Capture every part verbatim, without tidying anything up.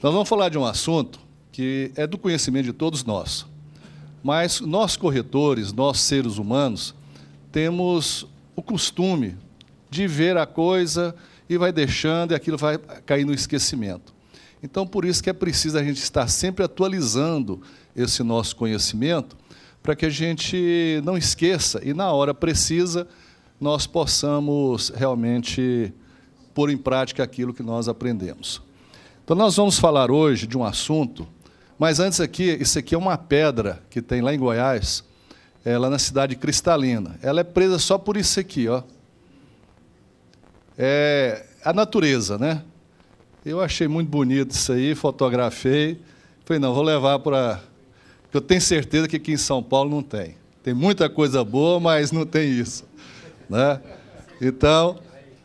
Nós vamos falar de um assunto que é do conhecimento de todos nós, mas nós corretores, nós seres humanos, temos o costume de ver a coisa e vai deixando e aquilo vai cair no esquecimento. Então, por isso que é preciso a gente estar sempre atualizando esse nosso conhecimento para que a gente não esqueça e, na hora precisa, nós possamos realmente pôr em prática aquilo que nós aprendemos. Então, nós vamos falar hoje de um assunto, mas antes aqui, isso aqui é uma pedra que tem lá em Goiás, é, lá na cidade cristalina. Ela é presa só por isso aqui, ó. É a natureza, né? Eu achei muito bonito isso aí, fotografei. Falei, não, vou levar para... Eu tenho certeza que aqui em São Paulo não tem. Tem muita coisa boa, mas não tem isso, né? Então,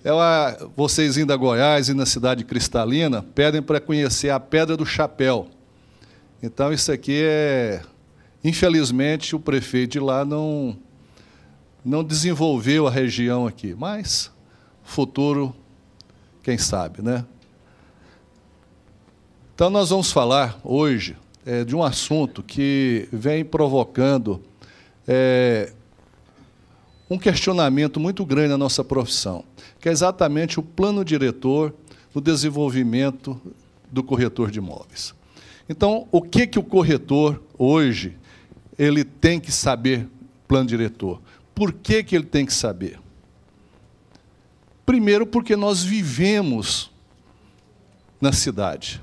é uma... vocês indo a Goiás e na cidade cristalina, pedem para conhecer a Pedra do Chapéu. Então, isso aqui é... Infelizmente, o prefeito de lá não, não desenvolveu a região aqui, mas... Futuro, quem sabe, né? Então, nós vamos falar hoje é, de um assunto que vem provocando é, um questionamento muito grande na nossa profissão, que é exatamente o plano diretor do desenvolvimento do corretor de imóveis. Então, o que, que o corretor, hoje, ele tem que saber, plano diretor? Por que, que ele tem que saber? Primeiro, porque nós vivemos na cidade.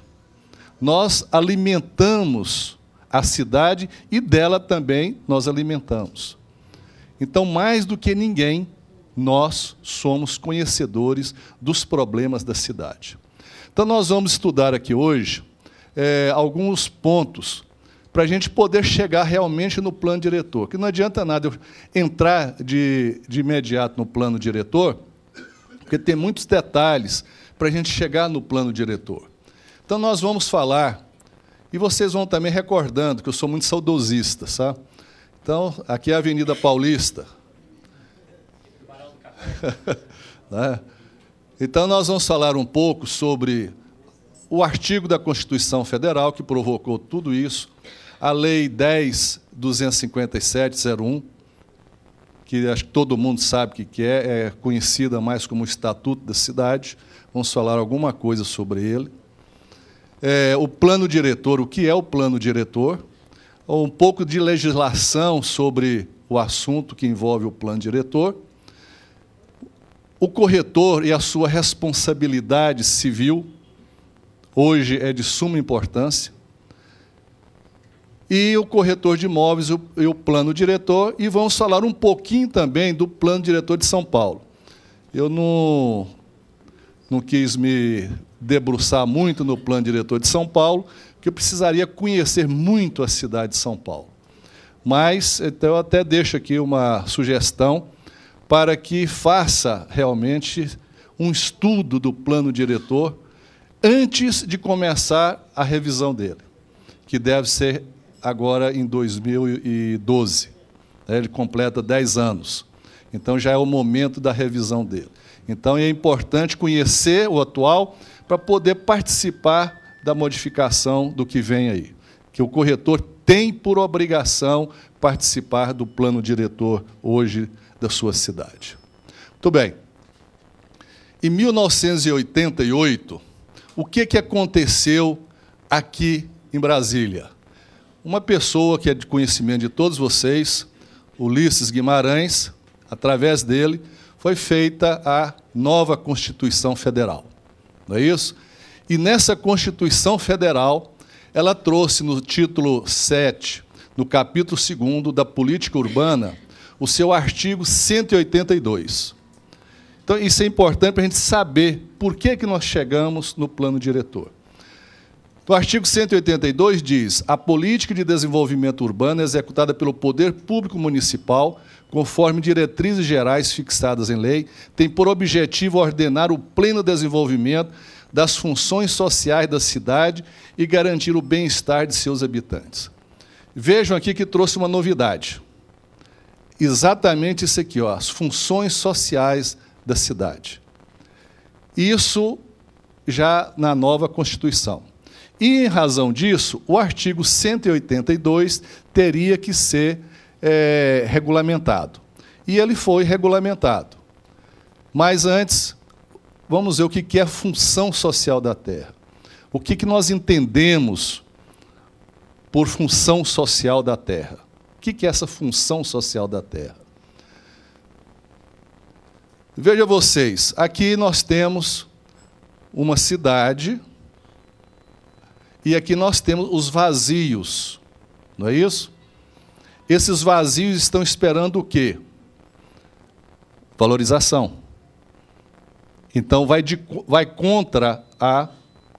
Nós alimentamos a cidade e dela também nós alimentamos. Então, mais do que ninguém, nós somos conhecedores dos problemas da cidade. Então, nós vamos estudar aqui hoje é, alguns pontos para a gente poder chegar realmente no plano diretor. Que não adianta nada eu entrar de, de imediato no plano diretor, porque tem muitos detalhes para a gente chegar no plano diretor. Então, nós vamos falar, e vocês vão também recordando, que eu sou muito saudosista, sabe? Então, aqui é a Avenida Paulista. Então, nós vamos falar um pouco sobre o artigo da Constituição Federal, que provocou tudo isso, a Lei dez ponto duzentos e cinquenta e sete ponto zero um, que acho que todo mundo sabe o que, que é, é conhecida mais como o Estatuto da Cidade. Vamos falar alguma coisa sobre ele. É, o plano diretor, o que é o plano diretor, um pouco de legislação sobre o assunto que envolve o plano diretor, o corretor e a sua responsabilidade civil, hoje é de suma importância, e o corretor de imóveis e o plano diretor, e vamos falar um pouquinho também do plano diretor de São Paulo. Eu não, não quis me debruçar muito no plano diretor de São Paulo, porque eu precisaria conhecer muito a cidade de São Paulo. Mas, então, eu até deixo aqui uma sugestão para que faça realmente um estudo do plano diretor antes de começar a revisão dele, que deve ser agora em dois mil e doze. Ele completa dez anos. Então, já é o momento da revisão dele. Então, é importante conhecer o atual para poder participar da modificação do que vem aí, que o corretor tem por obrigação participar do plano diretor hoje da sua cidade. Muito bem. Em mil novecentos e oitenta e oito, o que, que aconteceu aqui em Brasília? Uma pessoa que é de conhecimento de todos vocês, Ulisses Guimarães, através dele, foi feita a nova Constituição Federal. Não é isso? E nessa Constituição Federal, ela trouxe no título sete, no capítulo segundo da Política Urbana, o seu artigo cento e oitenta e dois. Então, isso é importante para a gente saber por que, que nós chegamos no plano diretor. O artigo cento e oitenta e dois diz: a política de desenvolvimento urbano é executada pelo poder público municipal, conforme diretrizes gerais fixadas em lei, tem por objetivo ordenar o pleno desenvolvimento das funções sociais da cidade e garantir o bem-estar de seus habitantes. Vejam aqui que trouxe uma novidade. Exatamente isso aqui, ó, as funções sociais da cidade. Isso já na nova Constituição. E, em razão disso, o artigo cento e oitenta e dois teria que ser é, regulamentado. E ele foi regulamentado. Mas, antes, vamos ver o que é a função social da terra. O que nós entendemos por função social da terra? O que é essa função social da terra? Veja vocês, aqui nós temos uma cidade e aqui nós temos os vazios, não é isso? Esses vazios estão esperando o quê? Valorização. Então, vai, de, vai contra a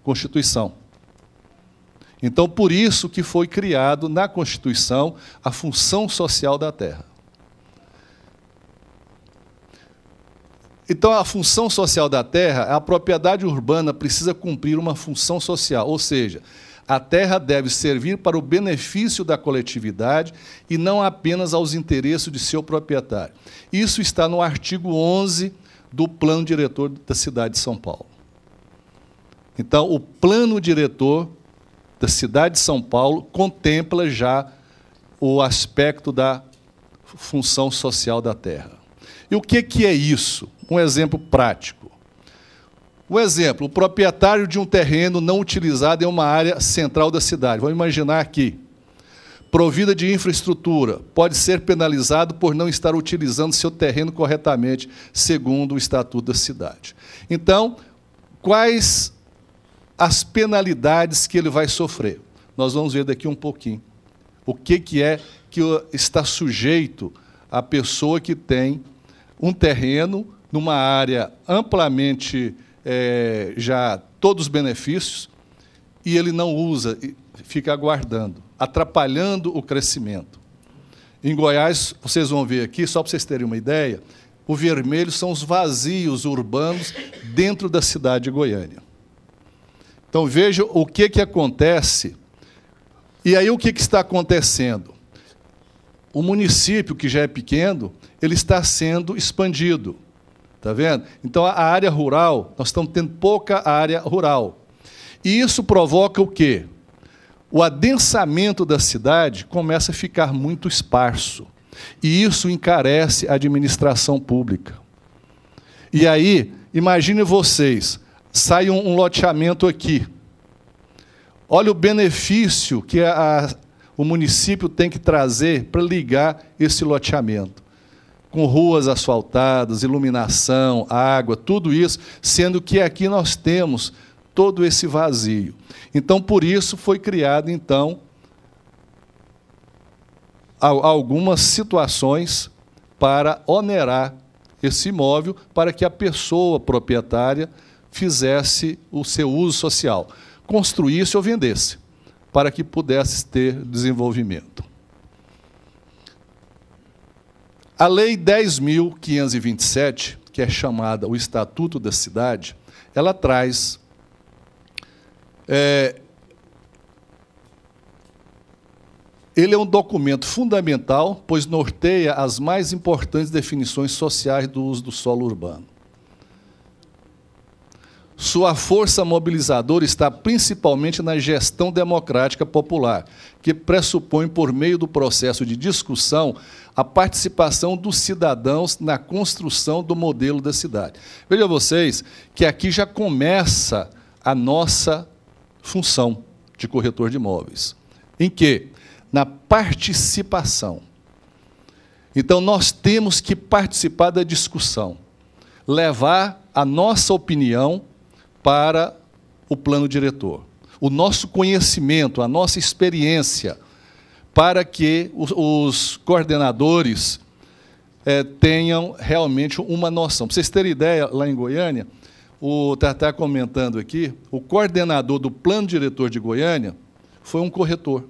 Constituição. Então, por isso que foi criado na Constituição a função social da terra. Então, a função social da terra, a propriedade urbana precisa cumprir uma função social, ou seja, a terra deve servir para o benefício da coletividade e não apenas aos interesses de seu proprietário. Isso está no artigo onze do Plano Diretor da cidade de São Paulo. Então, o Plano Diretor da cidade de São Paulo contempla já o aspecto da função social da terra. E o que é isso? Um exemplo prático. Um exemplo, o proprietário de um terreno não utilizado em uma área central da cidade. Vamos imaginar aqui. Provida de infraestrutura, pode ser penalizado por não estar utilizando seu terreno corretamente, segundo o Estatuto da Cidade. Então, quais as penalidades que ele vai sofrer? Nós vamos ver daqui um pouquinho. O que é que está sujeito a pessoa que tem um terreno numa área amplamente é, já todos os benefícios, e ele não usa, fica aguardando, atrapalhando o crescimento. Em Goiás, vocês vão ver aqui, só para vocês terem uma ideia, o vermelho são os vazios urbanos dentro da cidade de Goiânia. Então, vejam o que, que acontece. E aí, o que, que está acontecendo? O município, que já é pequeno, ele está sendo expandido. Está vendo? Então, a área rural, nós estamos tendo pouca área rural. E isso provoca o quê? O adensamento da cidade começa a ficar muito esparso. E isso encarece a administração pública. E aí, imagine vocês, sai um loteamento aqui. Olha o benefício que a, o município tem que trazer para ligar esse loteamento. Com ruas asfaltadas, iluminação, água, tudo isso, sendo que aqui nós temos todo esse vazio. Então, por isso, foi criado, então, algumas situações para onerar esse imóvel, para que a pessoa proprietária fizesse o seu uso social, construísse ou vendesse, para que pudesse ter desenvolvimento. A Lei dez mil quinhentos e vinte e sete, que é chamada o Estatuto da Cidade, ela traz É, ele é um documento fundamental, pois norteia as mais importantes definições sociais do uso do solo urbano. Sua força mobilizadora está principalmente na gestão democrática popular, que pressupõe, por meio do processo de discussão, a participação dos cidadãos na construção do modelo da cidade. Vejam vocês que aqui já começa a nossa função de corretor de imóveis. Em quê? Na participação. Então, nós temos que participar da discussão, levar a nossa opinião para o plano diretor, o nosso conhecimento, a nossa experiência, para que os coordenadores eh, tenham realmente uma noção. Para vocês terem ideia, lá em Goiânia, o Tartar comentando aqui, o coordenador do plano diretor de Goiânia foi um corretor.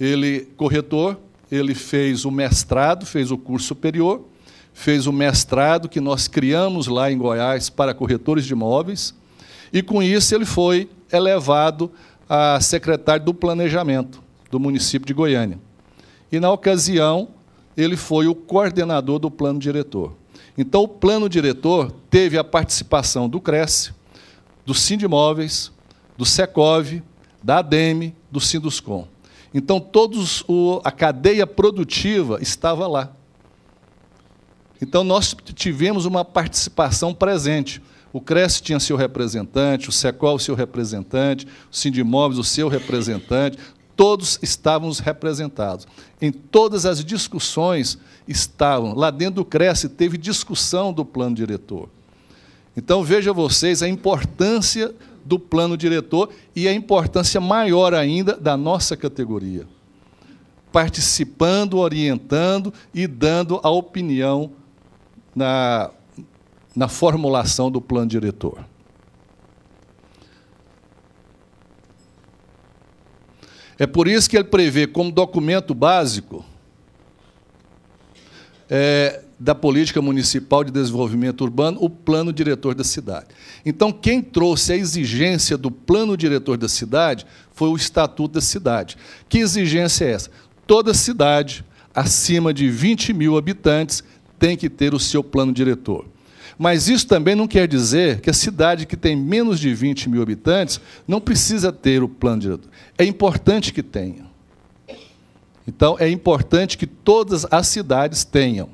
Ele, corretor, ele fez o mestrado, fez o curso superior, fez o mestrado que nós criamos lá em Goiás para corretores de imóveis, e com isso ele foi elevado a secretário do Planejamento do município de Goiânia. E, na ocasião, ele foi o coordenador do plano diretor. Então, o plano diretor teve a participação do CRECI, do Sindimóveis, do Secov, da ADEME, do Sinduscom. Então, todos o, a cadeia produtiva estava lá. Então, nós tivemos uma participação presente. O CRECI tinha seu representante, o Secov seu representante, o Sindimóveis o seu representante, todos estávamos representados. Em todas as discussões estavam. Lá dentro do CRECI teve discussão do plano diretor. Então, veja vocês a importância do plano diretor e a importância maior ainda da nossa categoria, participando, orientando e dando a opinião na, na formulação do plano diretor. É por isso que ele prevê como documento básico é, da Política Municipal de Desenvolvimento Urbano, o Plano Diretor da Cidade. Então, quem trouxe a exigência do Plano Diretor da Cidade foi o Estatuto da Cidade. Que exigência é essa? Toda cidade, acima de vinte mil habitantes, tem que ter o seu plano diretor. Mas isso também não quer dizer que a cidade que tem menos de vinte mil habitantes não precisa ter o plano diretor. É importante que tenha. Então, é importante que todas as cidades tenham.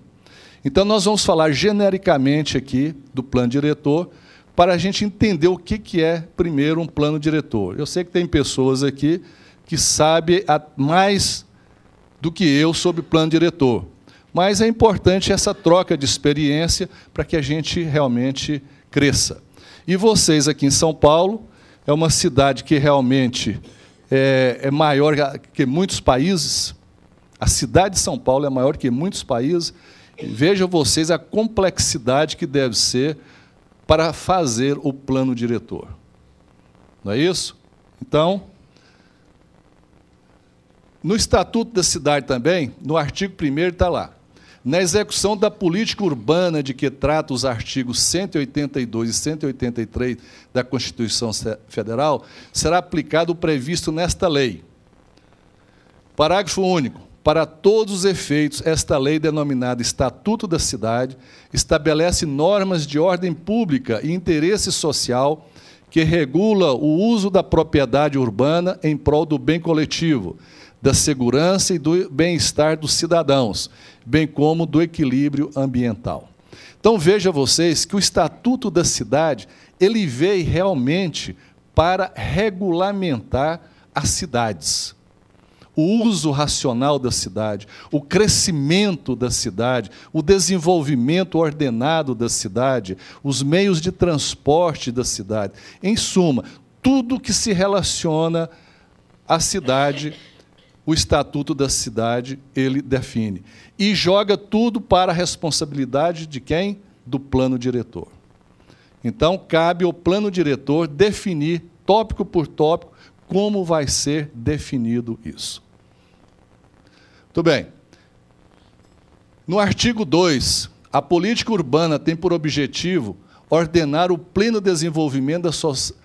Então, nós vamos falar genericamente aqui do plano diretor para a gente entender o que é, primeiro, um plano diretor. Eu sei que tem pessoas aqui que sabem mais do que eu sobre plano diretor, mas é importante essa troca de experiência para que a gente realmente cresça. E vocês aqui em São Paulo, é uma cidade que realmente é, é maior que muitos países, a cidade de São Paulo é maior que muitos países. Vejam vocês a complexidade que deve ser para fazer o plano diretor. Não é isso? Então, no Estatuto da Cidade também, no artigo primeiro está lá. Na execução da política urbana de que trata os artigos cento e oitenta e dois e cento e oitenta e três da Constituição Federal, será aplicado o previsto nesta lei. Parágrafo único. Para todos os efeitos, esta lei, denominada Estatuto da Cidade, estabelece normas de ordem pública e interesse social que regula o uso da propriedade urbana em prol do bem coletivo, da segurança e do bem-estar dos cidadãos, bem como do equilíbrio ambiental. Então, veja vocês que o Estatuto da Cidade, ele veio realmente para regulamentar as cidades. O uso racional da cidade, o crescimento da cidade, o desenvolvimento ordenado da cidade, os meios de transporte da cidade. Em suma, tudo que se relaciona à cidade, o Estatuto da Cidade, ele define. E joga tudo para a responsabilidade de quem? Do plano diretor. Então, cabe ao plano diretor definir, tópico por tópico, como vai ser definido isso. Muito bem. No artigo dois, a política urbana tem por objetivo ordenar o pleno desenvolvimento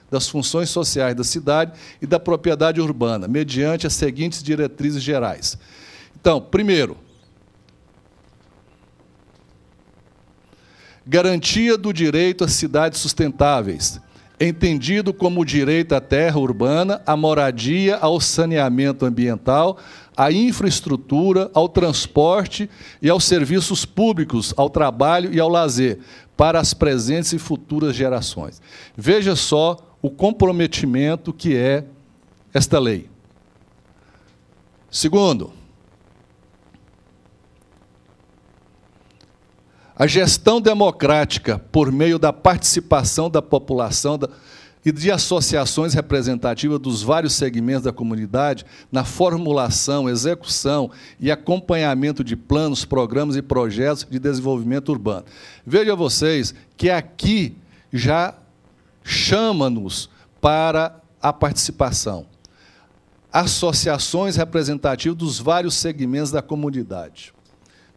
das funções sociais da cidade e da propriedade urbana, mediante as seguintes diretrizes gerais. Então, primeiro, garantia do direito às cidades sustentáveis, entendido como o direito à terra urbana, à moradia, ao saneamento ambiental, à infraestrutura, ao transporte e aos serviços públicos, ao trabalho e ao lazer, para as presentes e futuras gerações. Veja só o comprometimento que é esta lei. Segundo, a gestão democrática, por meio da participação da população e de associações representativas dos vários segmentos da comunidade, na formulação, execução e acompanhamento de planos, programas e projetos de desenvolvimento urbano. Veja vocês que aqui já chama-nos para a participação. Associações representativas dos vários segmentos da comunidade.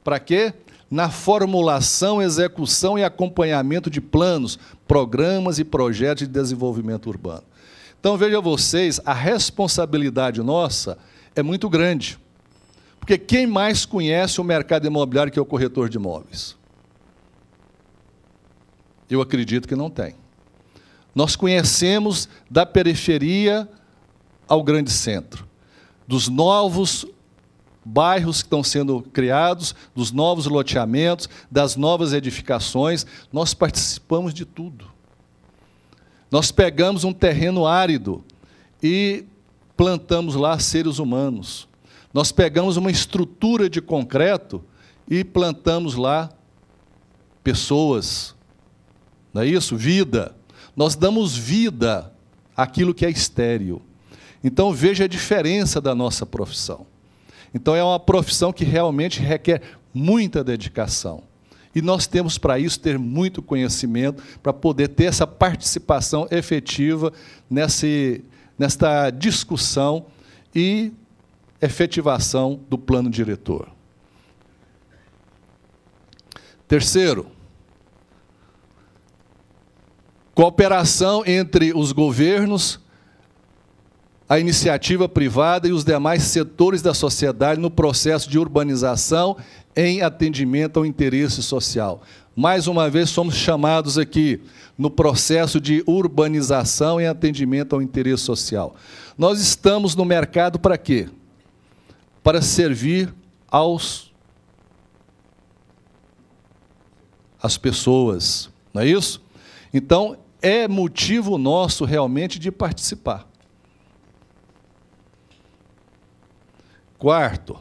Para quê? Na formulação, execução e acompanhamento de planos, programas e projetos de desenvolvimento urbano. Então, vejam vocês, a responsabilidade nossa é muito grande, porque quem mais conhece o mercado imobiliário que é o corretor de imóveis? Eu acredito que não tem. Nós conhecemos da periferia ao grande centro, dos novos bairros que estão sendo criados, dos novos loteamentos, das novas edificações. Nós participamos de tudo. Nós pegamos um terreno árido e plantamos lá seres humanos. Nós pegamos uma estrutura de concreto e plantamos lá pessoas. Não é isso? Vida. Nós damos vida àquilo que é estéril. Então, veja a diferença da nossa profissão. Então, é uma profissão que realmente requer muita dedicação. E nós temos, para isso, ter muito conhecimento, para poder ter essa participação efetiva nesse, nesta discussão e efetivação do plano diretor. Terceiro, cooperação entre os governos, a iniciativa privada e os demais setores da sociedade no processo de urbanização em atendimento ao interesse social. Mais uma vez, somos chamados aqui no processo de urbanização em atendimento ao interesse social. Nós estamos no mercado para quê? Para servir aos, às pessoas, não é isso? Então, é motivo nosso realmente de participar. Quarto,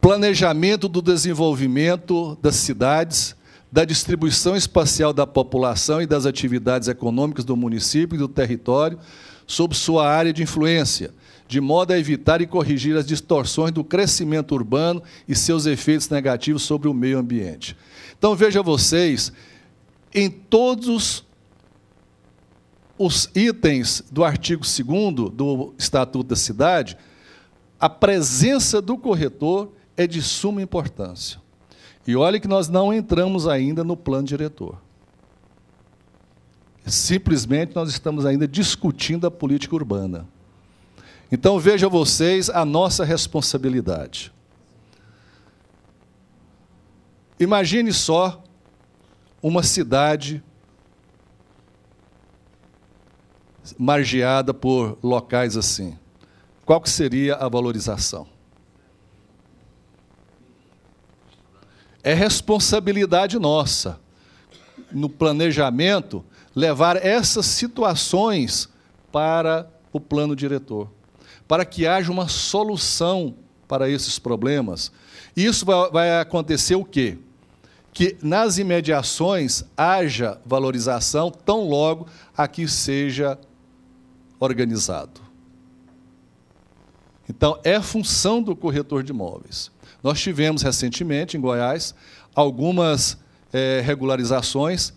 planejamento do desenvolvimento das cidades, da distribuição espacial da população e das atividades econômicas do município e do território sob sua área de influência, de modo a evitar e corrigir as distorções do crescimento urbano e seus efeitos negativos sobre o meio ambiente. Então, veja vocês, em todos os Os itens do artigo segundo do Estatuto da Cidade, a presença do corretor é de suma importância. E olha que nós não entramos ainda no plano diretor. Simplesmente nós estamos ainda discutindo a política urbana. Então, vejam vocês a nossa responsabilidade. Imagine só uma cidade margeada por locais assim. Qual que seria a valorização? É responsabilidade nossa, no planejamento, levar essas situações para o plano diretor, para que haja uma solução para esses problemas. Isso vai acontecer o quê? Que nas imediações haja valorização tão logo a que seja organizado. Então, é função do corretor de imóveis. Nós tivemos recentemente, em Goiás, algumas é, regularizações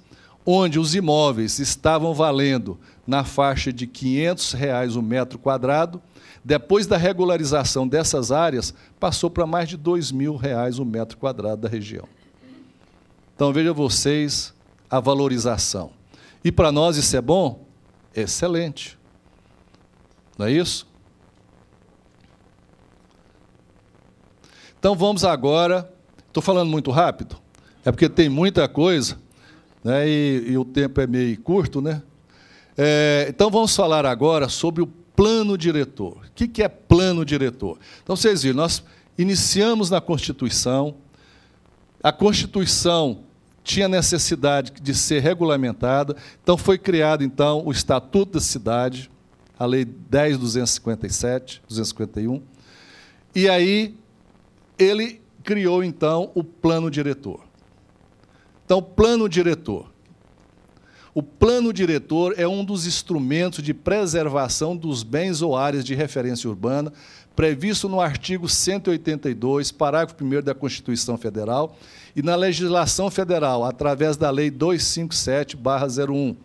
onde os imóveis estavam valendo na faixa de quinhentos reais o metro quadrado. Depois da regularização dessas áreas, passou para mais de dois mil reais o metro quadrado da região. Então, vejam vocês a valorização. E para nós isso é bom? Excelente. Não é isso? Então, vamos agora... Estou falando muito rápido, é porque tem muita coisa, né, e, e o tempo é meio curto, né? É, então, vamos falar agora sobre o plano diretor. O que, que é plano diretor? Então, vocês viram, nós iniciamos na Constituição. A Constituição tinha necessidade de ser regulamentada, então foi criado então, o Estatuto da Cidade, a Lei dez mil duzentos e cinquenta e sete, duzentos e cinquenta e um, e aí ele criou, então, o plano diretor. Então, plano diretor. O plano diretor é um dos instrumentos de preservação dos bens ou áreas de referência urbana, previsto no artigo cento e oitenta e dois, parágrafo primeiro da Constituição Federal, e na legislação federal, através da Lei duzentos e cinquenta e sete barra zero um,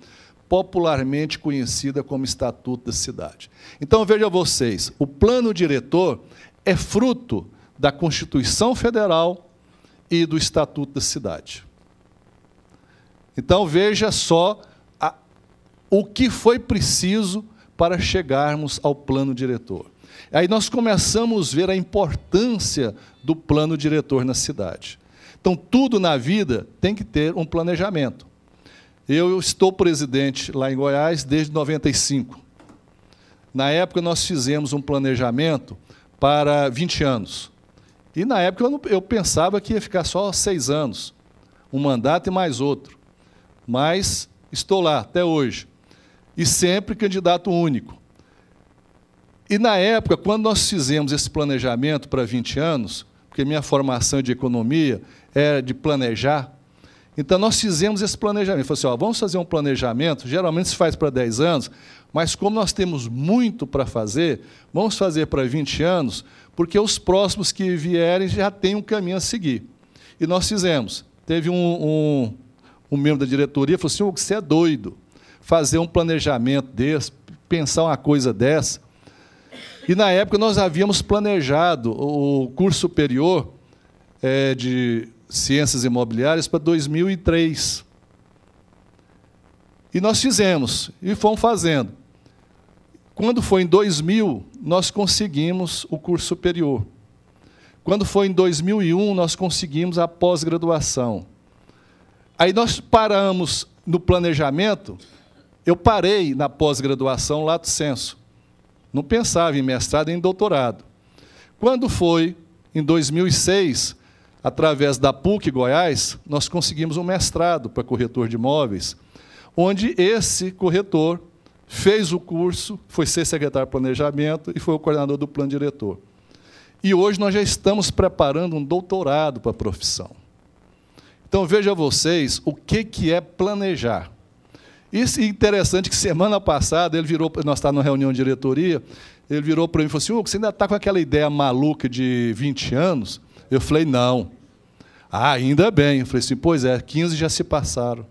popularmente conhecida como Estatuto da Cidade. Então, vejam vocês, o plano diretor é fruto da Constituição Federal e do Estatuto da Cidade. Então, veja só a, o que foi preciso para chegarmos ao plano diretor. Aí nós começamos a ver a importância do plano diretor na cidade. Então, tudo na vida tem que ter um planejamento. Eu estou presidente lá em Goiás desde noventa e cinco. Na época, nós fizemos um planejamento para vinte anos. E, na época, eu, não, eu pensava que ia ficar só seis anos, um mandato e mais outro. Mas estou lá até hoje, e sempre candidato único. E, na época, quando nós fizemos esse planejamento para vinte anos, porque minha formação de economia era de planejar, então, nós fizemos esse planejamento. Falei assim, ó, vamos fazer um planejamento, geralmente se faz para dez anos, mas como nós temos muito para fazer, vamos fazer para vinte anos, porque os próximos que vierem já têm um caminho a seguir. E nós fizemos. Teve um, um, um membro da diretoria que falou assim, ô, você é doido, fazer um planejamento desse, pensar uma coisa dessa. E, na época, nós havíamos planejado o curso superior é, de... Ciências Imobiliárias para dois mil e três. E nós fizemos, e fomos fazendo. Quando foi em dois mil, nós conseguimos o curso superior. Quando foi em dois mil e um, nós conseguimos a pós-graduação. Aí nós paramos no planejamento, eu parei na pós-graduação lato sensu. Não pensava em mestrado e em doutorado. Quando foi em dois mil e seis, através da P U C Goiás, nós conseguimos um mestrado para corretor de imóveis, onde esse corretor fez o curso, foi ser secretário de planejamento e foi o coordenador do plano diretor. E hoje nós já estamos preparando um doutorado para a profissão. Então, veja vocês o que que é planejar. Isso é interessante que, semana passada, ele virou, nós estávamos numa reunião de diretoria, ele virou para mim e falou assim, oh, você ainda está com aquela ideia maluca de vinte anos? Eu falei, não. Ah, ainda bem. Eu falei assim, pois é, quinze já se passaram.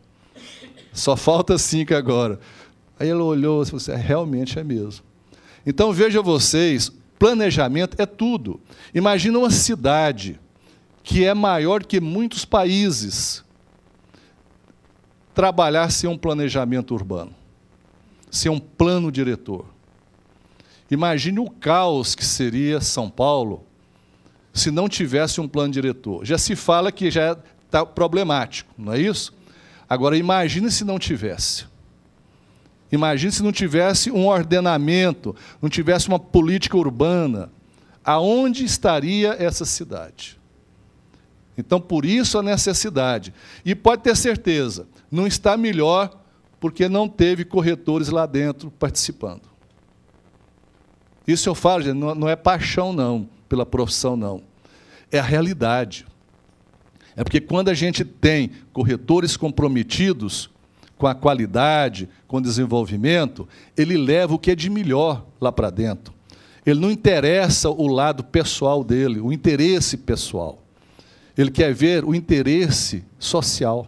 Só falta cinco agora. Aí ele olhou e falou assim, realmente é mesmo. Então, vejam vocês, planejamento é tudo. Imagina uma cidade que é maior que muitos países trabalhar sem um planejamento urbano, sem um plano diretor. Imagine o caos que seria São Paulo se não tivesse um plano diretor. Já se fala que já está problemático, não é isso? Agora, imagine se não tivesse. Imagine se não tivesse um ordenamento, não tivesse uma política urbana. Aonde estaria essa cidade? Então, por isso a necessidade. E pode ter certeza, não está melhor porque não teve corretores lá dentro participando. Isso eu falo, gente, não é paixão, não. Pela profissão, não. É a realidade. É porque quando a gente tem corretores comprometidos com a qualidade, com o desenvolvimento, ele leva o que é de melhor lá para dentro. Ele não interessa o lado pessoal dele, o interesse pessoal. Ele quer ver o interesse social.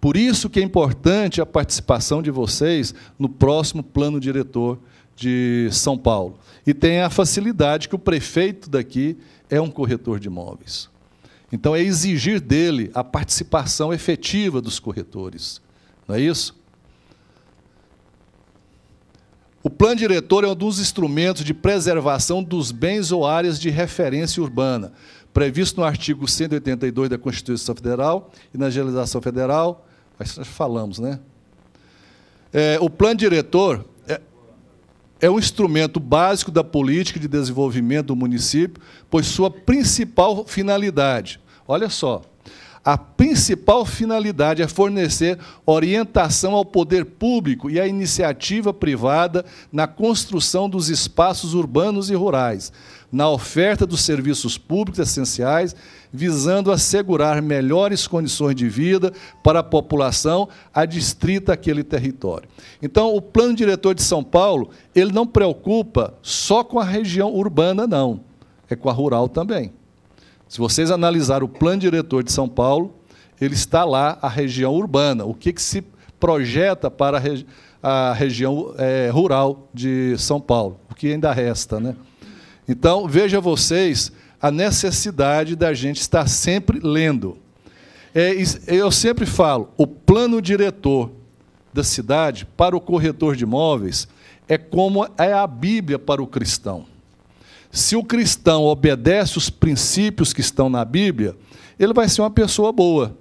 Por isso que é importante a participação de vocês no próximo plano diretor de São Paulo. E tem a facilidade que o prefeito daqui é um corretor de imóveis. Então, é exigir dele a participação efetiva dos corretores. Não é isso? O plano diretor é um dos instrumentos de preservação dos bens ou áreas de referência urbana, previsto no artigo cento e oitenta e dois da Constituição Federal e na legislação federal. Mas nós falamos, né? É, o plano diretor é um instrumento básico da política de desenvolvimento do município, pois sua principal finalidade, olha só, a principal finalidade é fornecer orientação ao poder público e à iniciativa privada na construção dos espaços urbanos e rurais, na oferta dos serviços públicos essenciais, visando assegurar melhores condições de vida para a população adstrita àquele território. Então, o plano diretor de São Paulo, ele não preocupa só com a região urbana, não. É com a rural também. Se vocês analisarem o plano diretor de São Paulo, ele está lá a região urbana, o que, que se projeta para a, regi a região é, rural de São Paulo, o que ainda resta, né? Então, veja vocês a necessidade da gente estar sempre lendo. É, eu sempre falo, o plano diretor da cidade para o corretor de imóveis é como é a Bíblia para o cristão. Se o cristão obedece os princípios que estão na Bíblia, ele vai ser uma pessoa boa.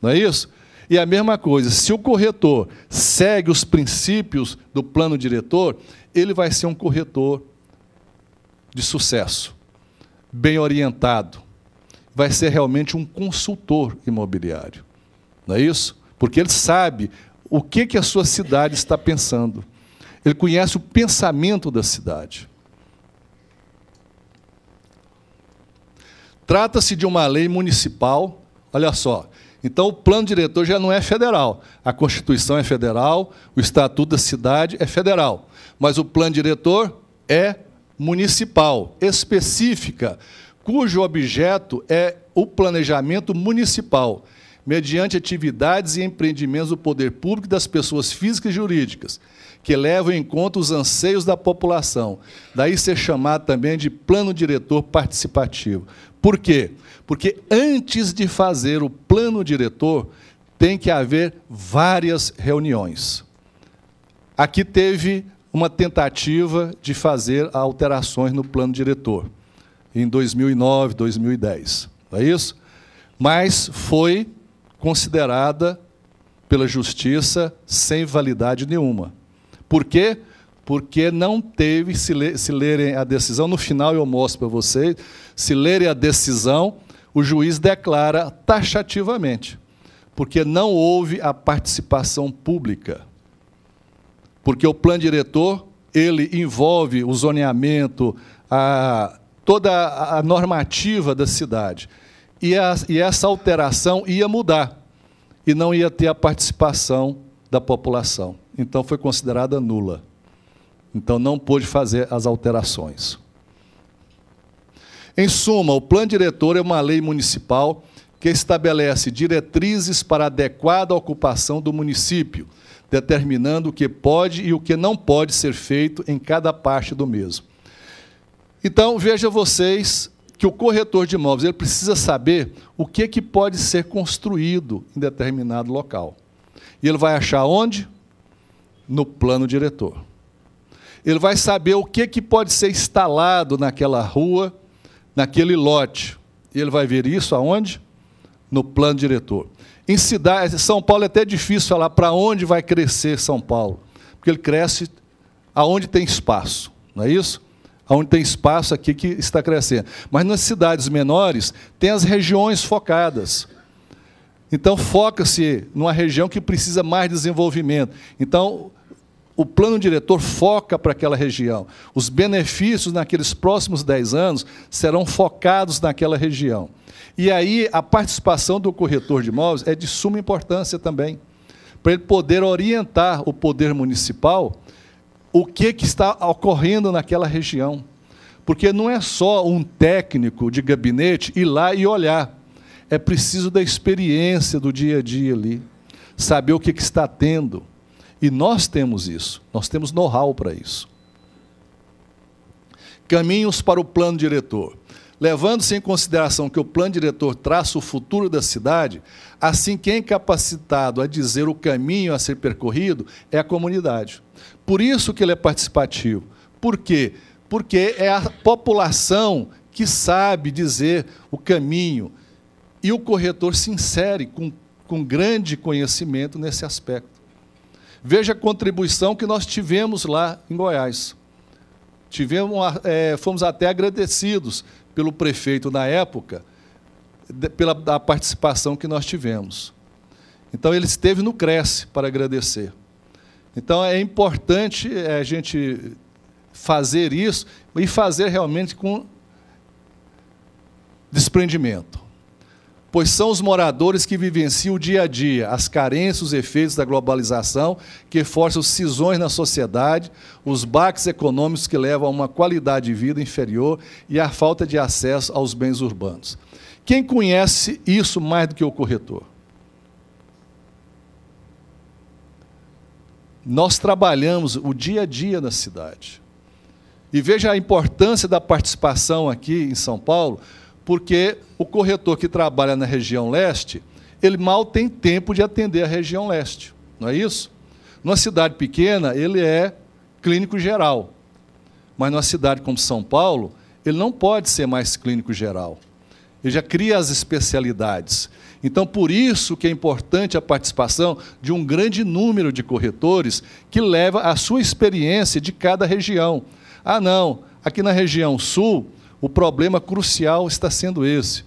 Não é isso? E a mesma coisa, se o corretor segue os princípios do plano diretor, ele vai ser um corretor de sucesso, bem orientado. Vai ser realmente um consultor imobiliário. Não é isso? Porque ele sabe o que que a sua cidade está pensando. Ele conhece o pensamento da cidade. Trata-se de uma lei municipal, olha só. Então, o plano diretor já não é federal. A Constituição é federal, o Estatuto da Cidade é federal. Mas o plano diretor é municipal, específica, cujo objeto é o planejamento municipal, mediante atividades e empreendimentos do poder público e das pessoas físicas e jurídicas, que levam em conta os anseios da população. Daí ser chamado também de plano diretor participativo. Por quê? Porque antes de fazer o plano diretor, tem que haver várias reuniões. Aqui teve uma tentativa de fazer alterações no plano diretor, em dois mil e nove, dois mil e dez. Não é isso? Mas foi considerada pela Justiça sem validade nenhuma. Por quê? Porque não teve, se, le, se lerem a decisão, no final eu mostro para vocês, se lerem a decisão, o juiz declara taxativamente, porque não houve a participação pública. Porque o plano diretor, ele envolve o zoneamento, a, toda a normativa da cidade. E, a, e essa alteração ia mudar, e não ia ter a participação da população. Então, foi considerada nula. Então, não pôde fazer as alterações. Em suma, o plano diretor é uma lei municipal que estabelece diretrizes para adequada ocupação do município, determinando o que pode e o que não pode ser feito em cada parte do mesmo. Então, veja vocês que o corretor de imóveis ele precisa saber o que, que pode ser construído em determinado local. E ele vai achar onde? No plano diretor. Ele vai saber o que, que pode ser instalado naquela rua, naquele lote. E ele vai ver isso aonde? No plano diretor. Em cidade, São Paulo é até difícil falar para onde vai crescer São Paulo, porque ele cresce aonde tem espaço, não é isso? Aonde tem espaço aqui que está crescendo. Mas nas cidades menores, tem as regiões focadas. Então, foca-se numa região que precisa mais desenvolvimento. Então, o plano diretor foca para aquela região. Os benefícios naqueles próximos dez anos serão focados naquela região. E aí a participação do corretor de imóveis é de suma importância também, para ele poder orientar o poder municipal o que, que está ocorrendo naquela região. Porque não é só um técnico de gabinete ir lá e olhar. É preciso da experiência do dia a dia ali, saber o que, que está tendo. E nós temos isso, nós temos know-how para isso. Caminhos para o plano diretor. Levando-se em consideração que o plano diretor traça o futuro da cidade, assim quem é capacitado a dizer o caminho a ser percorrido é a comunidade. Por isso que ele é participativo. Por quê? Porque é a população que sabe dizer o caminho. E o corretor se insere com, com grande conhecimento nesse aspecto. Veja a contribuição que nós tivemos lá em Goiás. Tivemos, é, fomos até agradecidos pelo prefeito na época, de, pela a participação que nós tivemos. Então, ele esteve no CRECI para agradecer. Então, é importante é, a gente fazer isso e fazer realmente com desprendimento. Pois são os moradores que vivenciam o dia a dia, as carências, os efeitos da globalização, que forçam cisões na sociedade, os baques econômicos que levam a uma qualidade de vida inferior e a falta de acesso aos bens urbanos. Quem conhece isso mais do que o corretor? Nós trabalhamos o dia a dia na cidade. E veja a importância da participação aqui em São Paulo, porque o corretor que trabalha na região leste, ele mal tem tempo de atender a região leste, não é isso? Numa cidade pequena, ele é clínico geral, mas numa cidade como São Paulo, ele não pode ser mais clínico geral. Ele já cria as especialidades. Então, por isso que é importante a participação de um grande número de corretores que leva a sua experiência de cada região. Ah, não, aqui na região sul, o problema crucial está sendo esse.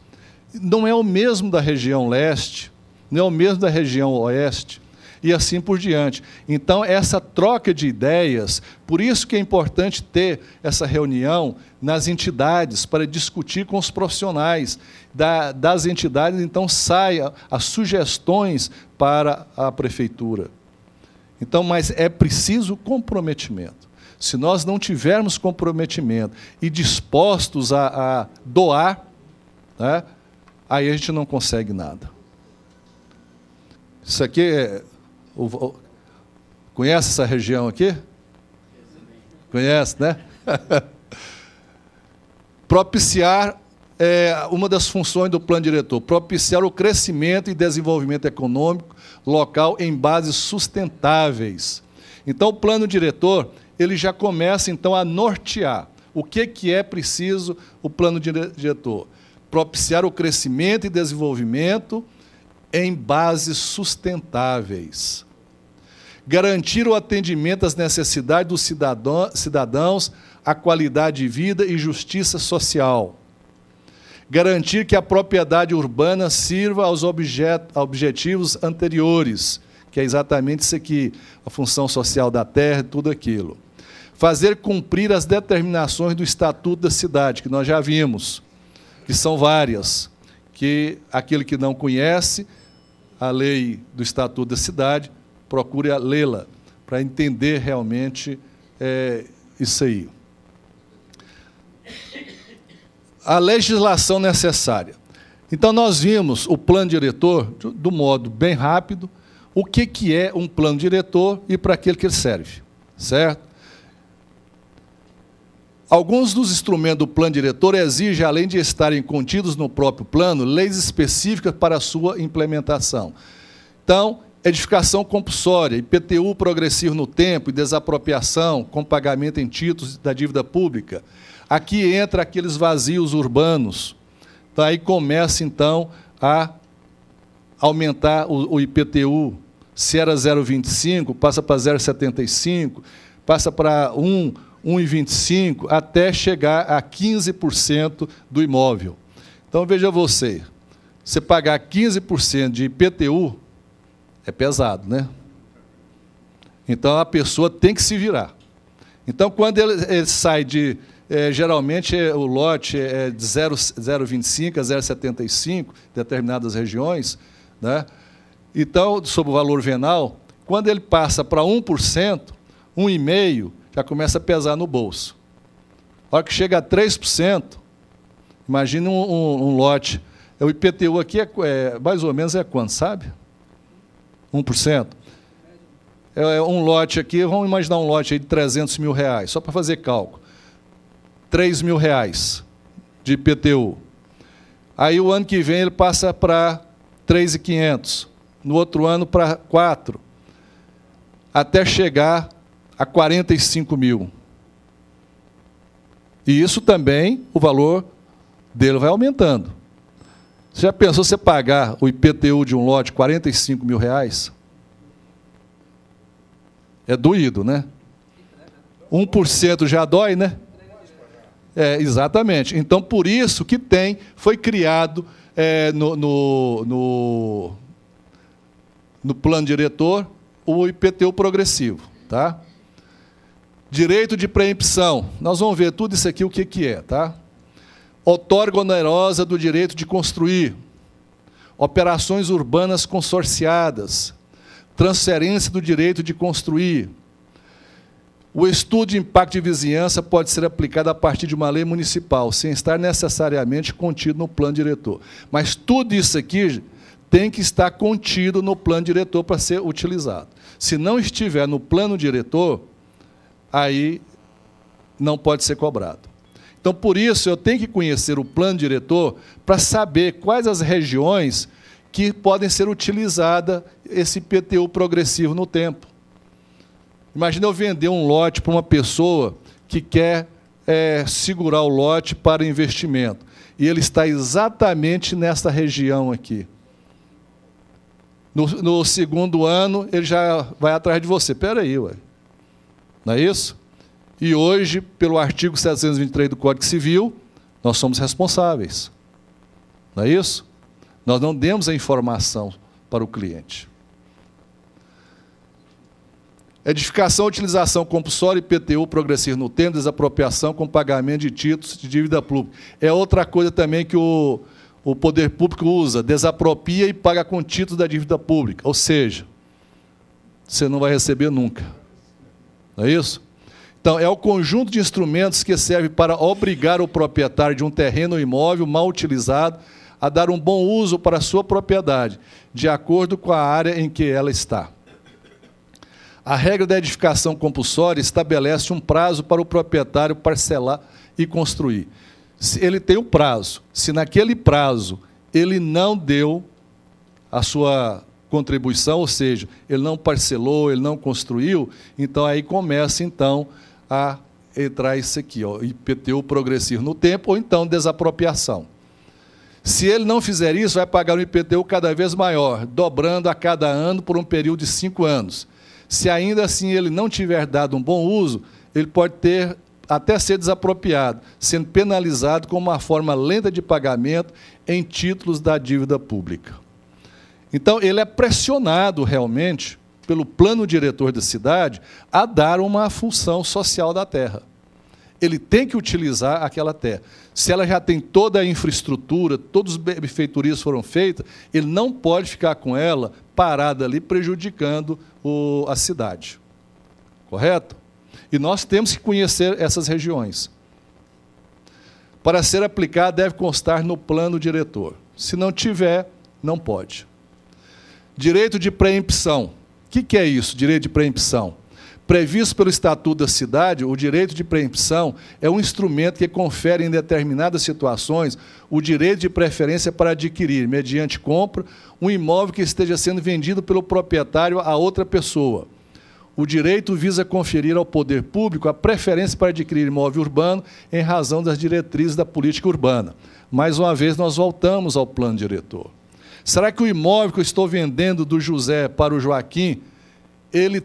Não é o mesmo da região leste, não é o mesmo da região oeste, e assim por diante. Então, essa troca de ideias, por isso que é importante ter essa reunião nas entidades, para discutir com os profissionais da, das entidades, então saia as sugestões para a prefeitura. Então, mas é preciso comprometimento. Se nós não tivermos comprometimento e dispostos a, a doar, né, aí a gente não consegue nada. Isso aqui é... Conhece essa região aqui? Conhece, né? Propiciar é uma das funções do plano diretor, propiciar o crescimento e desenvolvimento econômico local em bases sustentáveis. Então, o plano diretor, ele já começa, então, a nortear. O que, que é preciso o plano diretor? Propiciar o crescimento e desenvolvimento em bases sustentáveis. Garantir o atendimento às necessidades dos cidadãos, a qualidade de vida e justiça social. Garantir que a propriedade urbana sirva aos objetivos anteriores, que é exatamente isso aqui, a função social da terra e tudo aquilo. Fazer cumprir as determinações do Estatuto da Cidade, que nós já vimos, que são várias, que aquele que não conhece a lei do Estatuto da Cidade, procure lê-la, para entender realmente é, isso aí. A legislação necessária. Então, nós vimos o plano diretor, do modo bem rápido, o que, que é um plano diretor e para aquele que ele serve, certo? Alguns dos instrumentos do plano diretor exigem, além de estarem contidos no próprio plano, leis específicas para a sua implementação. Então, edificação compulsória, I P T U progressivo no tempo e desapropriação com pagamento em títulos da dívida pública. Aqui entra aqueles vazios urbanos. Então, aí começa, então, a aumentar o I P T U. Se era zero vírgula vinte e cinco, passa para zero vírgula setenta e cinco, passa para um, um vírgula vinte e cinco, até chegar a quinze por cento do imóvel. Então, veja você, você pagar quinze por cento de I P T U, é pesado, né? Então, a pessoa tem que se virar. Então, quando ele, ele sai de... É, geralmente, é, o lote é de zero vírgula vinte e cinco a zero vírgula setenta e cinco, determinadas regiões, né? Então, sobre o valor venal, quando ele passa para um por cento, um vírgula cinco por cento, já começa a pesar no bolso. A hora que chega a três por cento, imagina um, um, um lote. O I P T U aqui é, é mais ou menos é quanto, sabe? um por cento. É um lote aqui, vamos imaginar um lote aí de trezentos mil reais, só para fazer cálculo. três mil reais de I P T U. Aí o ano que vem ele passa para três mil e quinhentos, no outro ano para quatro mil, até chegar a quarenta e cinco mil. E isso também, o valor dele vai aumentando. Você já pensou você pagar o I P T U de um lote quarenta e cinco mil reais? É doído, né? um por cento já dói, né? É, exatamente. Então, por isso que tem, foi criado é, no, no, no, no plano diretor o I P T U progressivo. Tá? Direito de preempção. Nós vamos ver tudo isso aqui, o que, que é, tá? Outorga onerosa do direito de construir, operações urbanas consorciadas, transferência do direito de construir. O estudo de impacto de vizinhança pode ser aplicado a partir de uma lei municipal, sem estar necessariamente contido no plano diretor. Mas tudo isso aqui tem que estar contido no plano diretor para ser utilizado. Se não estiver no plano diretor, aí não pode ser cobrado. Então, por isso, eu tenho que conhecer o plano diretor para saber quais as regiões que podem ser utilizadas esse I P T U progressivo no tempo. Imagina eu vender um lote para uma pessoa que quer é, segurar o lote para investimento. E ele está exatamente nessa região aqui. No, no segundo ano, ele já vai atrás de você. Espera aí, ué. Não é isso? E hoje, pelo artigo setecentos e vinte e três do Código Civil, nós somos responsáveis. Não é isso? Nós não demos a informação para o cliente. Edificação, utilização compulsória, I P T U, progressir no tempo, desapropriação com pagamento de títulos de dívida pública. É outra coisa também que o, o poder público usa, desapropria e paga com títulos da dívida pública. Ou seja, você não vai receber nunca. Não é isso? Então, é o conjunto de instrumentos que serve para obrigar o proprietário de um terreno ou imóvel mal utilizado a dar um bom uso para a sua propriedade, de acordo com a área em que ela está. A regra da edificação compulsória estabelece um prazo para o proprietário parcelar e construir. Ele tem um prazo. Se naquele prazo ele não deu a sua contribuição, ou seja, ele não parcelou, ele não construiu, então aí começa então a entrar isso aqui, ó, I P T U progressivo no tempo, ou então desapropriação. Se ele não fizer isso, vai pagar um I P T U cada vez maior, dobrando a cada ano por um período de cinco anos. Se ainda assim ele não tiver dado um bom uso, ele pode ter até ser desapropriado, sendo penalizado com uma forma lenta de pagamento em títulos da dívida pública. Então, ele é pressionado realmente pelo plano diretor da cidade a dar uma função social da terra. Ele tem que utilizar aquela terra. Se ela já tem toda a infraestrutura, todas as benfeitorias foram feitas, ele não pode ficar com ela parada ali, prejudicando o, a cidade. Correto? E nós temos que conhecer essas regiões. Para ser aplicado, deve constar no plano diretor. Se não tiver, não pode. Direito de preempção. O que é isso, direito de preempção? Previsto pelo Estatuto da Cidade, o direito de preempção é um instrumento que confere, em determinadas situações, o direito de preferência para adquirir, mediante compra, um imóvel que esteja sendo vendido pelo proprietário a outra pessoa. O direito visa conferir ao poder público a preferência para adquirir imóvel urbano em razão das diretrizes da política urbana. Mais uma vez, nós voltamos ao plano diretor. Será que o imóvel que eu estou vendendo do José para o Joaquim, ele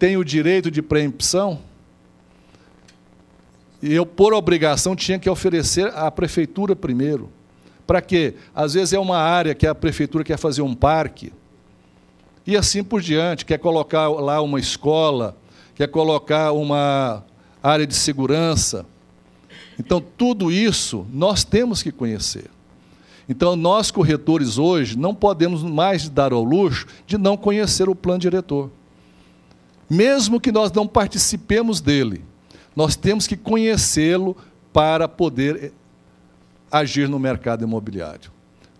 tem o direito de preempção? E eu, por obrigação, tinha que oferecer à prefeitura primeiro. Para quê? Às vezes é uma área que a prefeitura quer fazer um parque, e assim por diante, quer colocar lá uma escola, quer colocar uma área de segurança. Então, tudo isso nós temos que conhecer. Então, nós, corretores, hoje, não podemos mais dar ao luxo de não conhecer o plano diretor. Mesmo que nós não participemos dele, nós temos que conhecê-lo para poder agir no mercado imobiliário,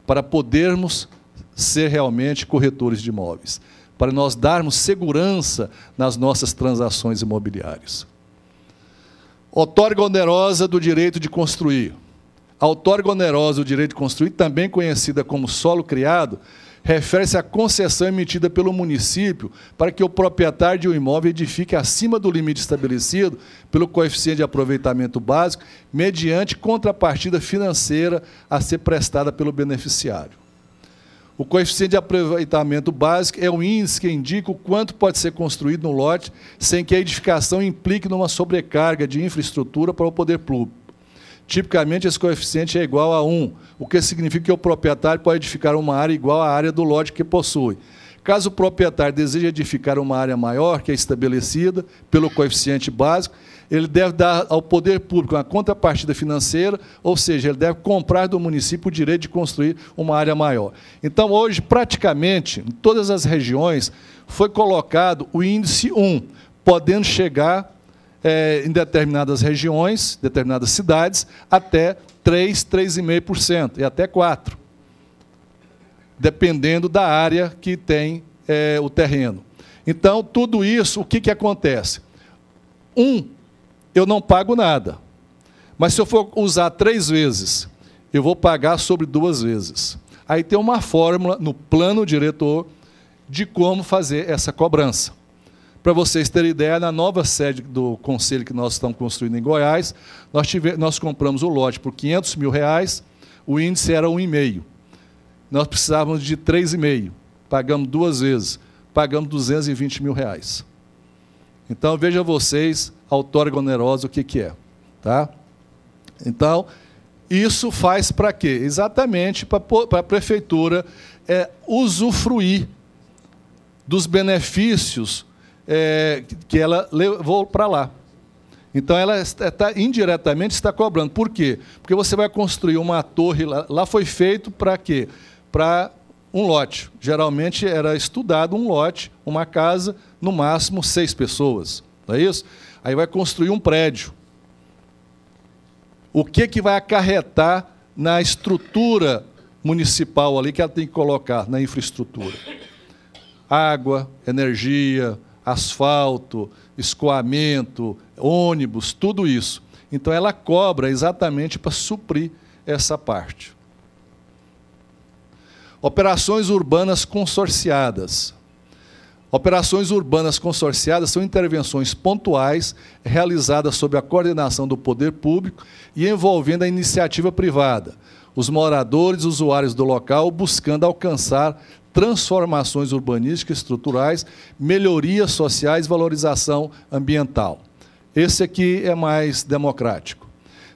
para podermos ser realmente corretores de imóveis, para nós darmos segurança nas nossas transações imobiliárias. Outorga onerosa do direito de construir. A outorga onerosa do direito de construir, também conhecida como solo criado, refere-se à concessão emitida pelo município para que o proprietário de um imóvel edifique acima do limite estabelecido pelo coeficiente de aproveitamento básico, mediante contrapartida financeira a ser prestada pelo beneficiário. O coeficiente de aproveitamento básico é um índice que indica o quanto pode ser construído no lote sem que a edificação implique numa sobrecarga de infraestrutura para o poder público. Tipicamente, esse coeficiente é igual a um, o que significa que o proprietário pode edificar uma área igual à área do lote que possui. Caso o proprietário deseje edificar uma área maior que é estabelecida pelo coeficiente básico, ele deve dar ao poder público uma contrapartida financeira, ou seja, ele deve comprar do município o direito de construir uma área maior. Então, hoje, praticamente, em todas as regiões, foi colocado o índice um, podendo chegar É, em determinadas regiões, determinadas cidades, até três, três vírgula cinco por cento e até quatro por cento, dependendo da área que tem é, o terreno. Então, tudo isso, o que, que acontece? Um, eu não pago nada, mas se eu for usar três vezes, eu vou pagar sobre duas vezes. Aí tem uma fórmula no plano diretor de como fazer essa cobrança. Para vocês terem ideia, na nova sede do conselho que nós estamos construindo em Goiás, nós, tive, nós compramos o lote por quinhentos mil reais, o índice era um vírgula cinco. Nós precisávamos de três vírgula cinco. Pagamos duas vezes. Pagamos duzentos e vinte mil reais. Então, veja vocês, outorga onerosa, o que, que é. Tá? Então, isso faz para quê? Exatamente para a prefeitura é, usufruir dos benefícios é, que ela levou para lá. Então, ela está, indiretamente está cobrando. Por quê? Porque você vai construir uma torre, lá, lá foi feito para quê? Para um lote. Geralmente era estudado um lote, uma casa, no máximo seis pessoas. Não é isso? Aí vai construir um prédio. O que, que vai acarretar na estrutura municipal ali que ela tem que colocar, na infraestrutura? Água, energia, asfalto, escoamento, ônibus, tudo isso. Então, ela cobra exatamente para suprir essa parte. Operações urbanas consorciadas. Operações urbanas consorciadas são intervenções pontuais realizadas sob a coordenação do poder público e envolvendo a iniciativa privada, os moradores, usuários do local, buscando alcançar transformações urbanísticas, estruturais, melhorias sociais, valorização ambiental. Esse aqui é mais democrático.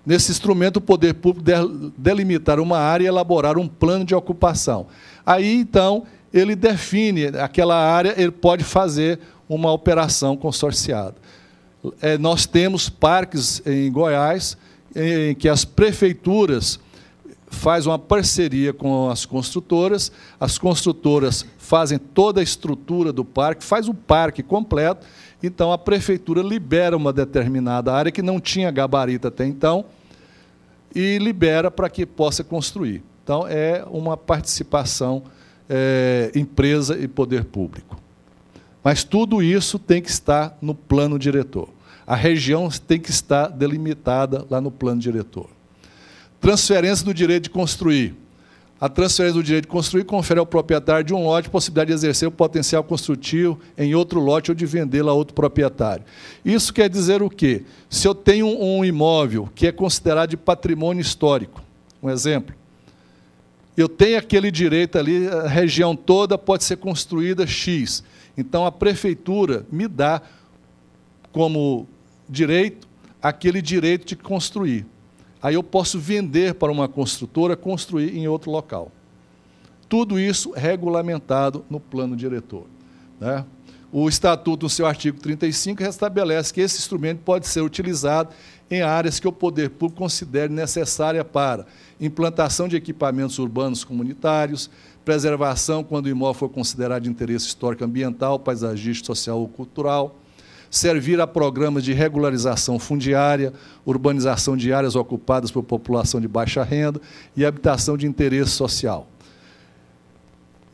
Nesse instrumento, o poder público deve delimitar uma área e elaborar um plano de ocupação. Aí, então, ele define aquela área, ele pode fazer uma operação consorciada. É, nós temos parques em Goiás, em que as prefeituras faz uma parceria com as construtoras, as construtoras fazem toda a estrutura do parque, faz o parque completo, então a prefeitura libera uma determinada área que não tinha gabarito até então e libera para que possa construir. Então, é uma participação é, empresa e poder público. Mas tudo isso tem que estar no plano diretor. A região tem que estar delimitada lá no plano diretor. Transferência do direito de construir. A transferência do direito de construir confere ao proprietário de um lote a possibilidade de exercer o potencial construtivo em outro lote ou de vendê-lo a outro proprietário. Isso quer dizer o quê? Se eu tenho um imóvel que é considerado de patrimônio histórico, um exemplo, eu tenho aquele direito ali, a região toda pode ser construída X. Então, a prefeitura me dá como direito aquele direito de construir. Aí eu posso vender para uma construtora, construir em outro local. Tudo isso regulamentado no plano diretor. Né? O Estatuto, no seu artigo trinta e cinco, restabelece que esse instrumento pode ser utilizado em áreas que o poder público considere necessária para implantação de equipamentos urbanos comunitários, preservação quando o imóvel for considerado de interesse histórico ambiental, paisagístico, social ou cultural, servir a programas de regularização fundiária, urbanização de áreas ocupadas por população de baixa renda e habitação de interesse social.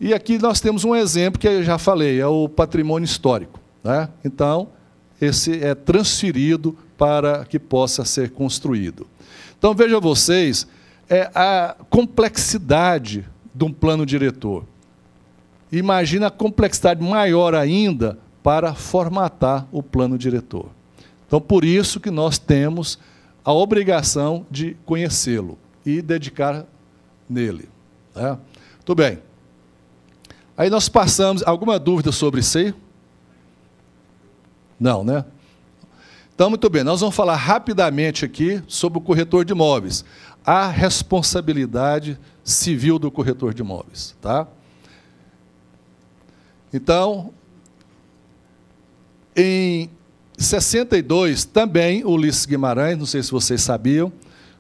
E aqui nós temos um exemplo que eu já falei, é o patrimônio histórico. Né? Então, esse é transferido para que possa ser construído. Então, vejam vocês é a complexidade de um plano diretor. Imagina a complexidade maior ainda para formatar o plano diretor. Então, por isso que nós temos a obrigação de conhecê-lo e dedicar nele. Né? Tudo bem. Aí nós passamos... Alguma dúvida sobre isso aí? Não, né? Então, muito bem. Nós vamos falar rapidamente aqui sobre o corretor de imóveis. A responsabilidade civil do corretor de imóveis. Tá? Então... Em sessenta e dois, também, Ulisses Guimarães, não sei se vocês sabiam,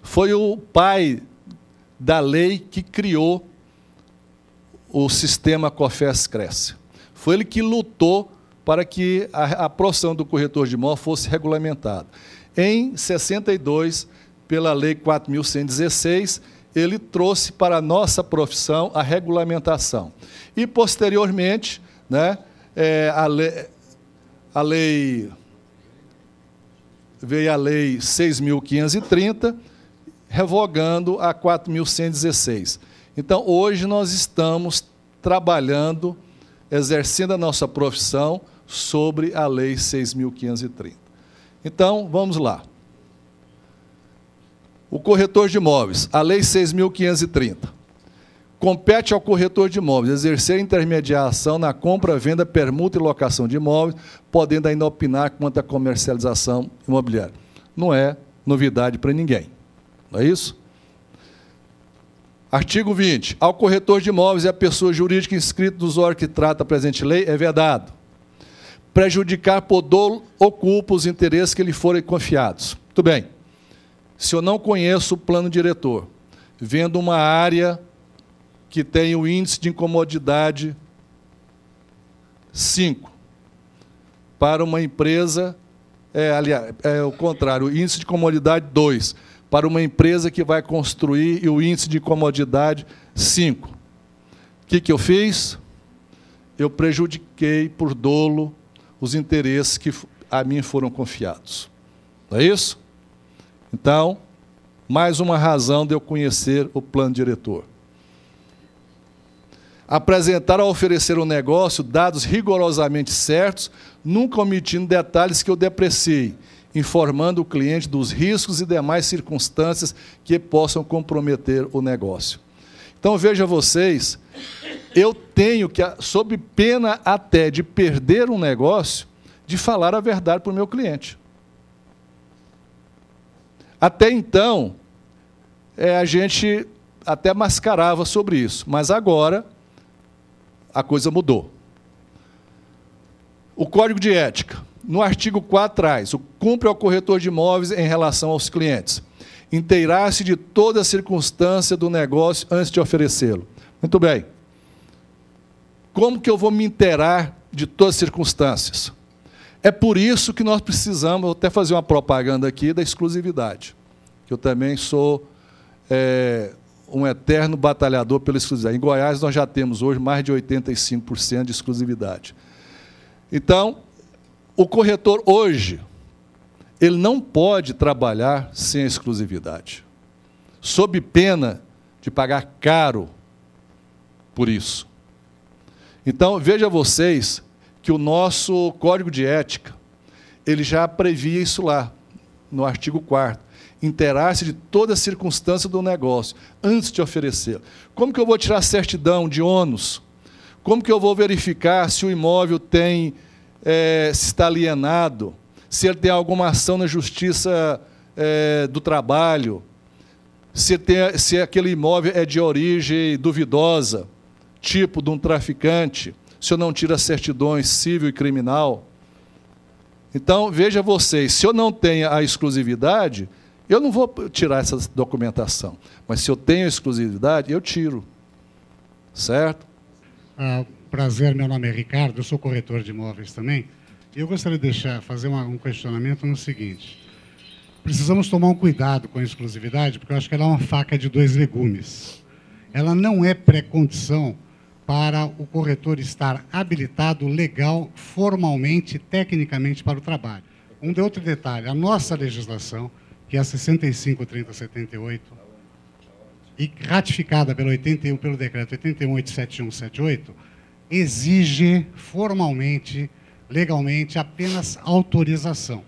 foi o pai da lei que criou o sistema COFES Cresce. Foi ele que lutou para que a, a profissão do corretor de imóvel fosse regulamentada. Em sessenta e dois, pela Lei quatro mil cento e dezesseis, ele trouxe para a nossa profissão a regulamentação. E, posteriormente, né, é, a lei... A lei, veio a Lei seis mil quinhentos e trinta, revogando a quatro mil cento e dezesseis. Então, hoje nós estamos trabalhando, exercendo a nossa profissão sobre a Lei seis mil quinhentos e trinta. Então, vamos lá. O corretor de imóveis, a Lei seis mil quinhentos e trinta. Compete ao corretor de imóveis exercer intermediação na compra, venda, permuta e locação de imóveis, podendo ainda opinar quanto à comercialização imobiliária. Não é novidade para ninguém. Não é isso? Artigo vinte. Ao corretor de imóveis e à pessoa jurídica inscrita no usuário que trata a presente lei, é vedado prejudicar por dolo ou culpa os interesses que lhe forem confiados. Muito bem. Se eu não conheço o plano diretor, vendo uma área que tem o índice de incomodidade cinco, para uma empresa, é, aliás, é o contrário, o índice de incomodidade dois, para uma empresa que vai construir e o índice de incomodidade cinco. O que, que eu fiz? Eu prejudiquei por dolo os interesses que a mim foram confiados. Não é isso? Então, mais uma razão de eu conhecer o plano diretor. Apresentar ou oferecer um negócio dados rigorosamente certos, nunca omitindo detalhes que eu deprecie, informando o cliente dos riscos e demais circunstâncias que possam comprometer o negócio. Então, veja vocês, eu tenho que, sob pena até de perder um negócio, de falar a verdade para o meu cliente. Até então, é, a gente até mascarava sobre isso, mas agora a coisa mudou. O Código de Ética, no artigo quatro, traz o cumpre ao corretor de imóveis em relação aos clientes inteirar-se de toda a circunstância do negócio antes de oferecê-lo. Muito bem. Como que eu vou me inteirar de todas as circunstâncias? É por isso que nós precisamos, vou até fazer uma propaganda aqui, da exclusividade. Eu também sou é, um eterno batalhador pela exclusividade. Em Goiás, nós já temos hoje mais de oitenta e cinco por cento de exclusividade. Então, o corretor hoje, ele não pode trabalhar sem exclusividade, sob pena de pagar caro por isso. Então, veja vocês que o nosso Código de Ética, ele já previa isso lá, no artigo quarto, inteirar-se de toda a circunstância do negócio, antes de oferecê-lo. Como que eu vou tirar certidão de ônus? Como que eu vou verificar se o imóvel tem, é, se está alienado, se ele tem alguma ação na justiça é, do trabalho, se, tem, se aquele imóvel é de origem duvidosa, tipo de um traficante, se eu não tiro as certidões civil e criminal. Então, veja vocês, se eu não tenho a exclusividade, eu não vou tirar essa documentação, mas se eu tenho a exclusividade, eu tiro. Certo? Ah, prazer, meu nome é Ricardo, eu sou corretor de imóveis também, e eu gostaria de deixar, fazer uma, um questionamento no seguinte: precisamos tomar um cuidado com a exclusividade, porque eu acho que ela é uma faca de dois legumes. Ela não é pré-condição para o corretor estar habilitado, legal, formalmente, tecnicamente, para o trabalho. Um de outro detalhe, a nossa legislação, que é a sessenta e cinco, trinta, setenta e oito, e ratificada pelo, oitenta e um, pelo decreto oitenta e um, oitocentos e setenta e um, setenta e oito, exige formalmente, legalmente, apenas autorização.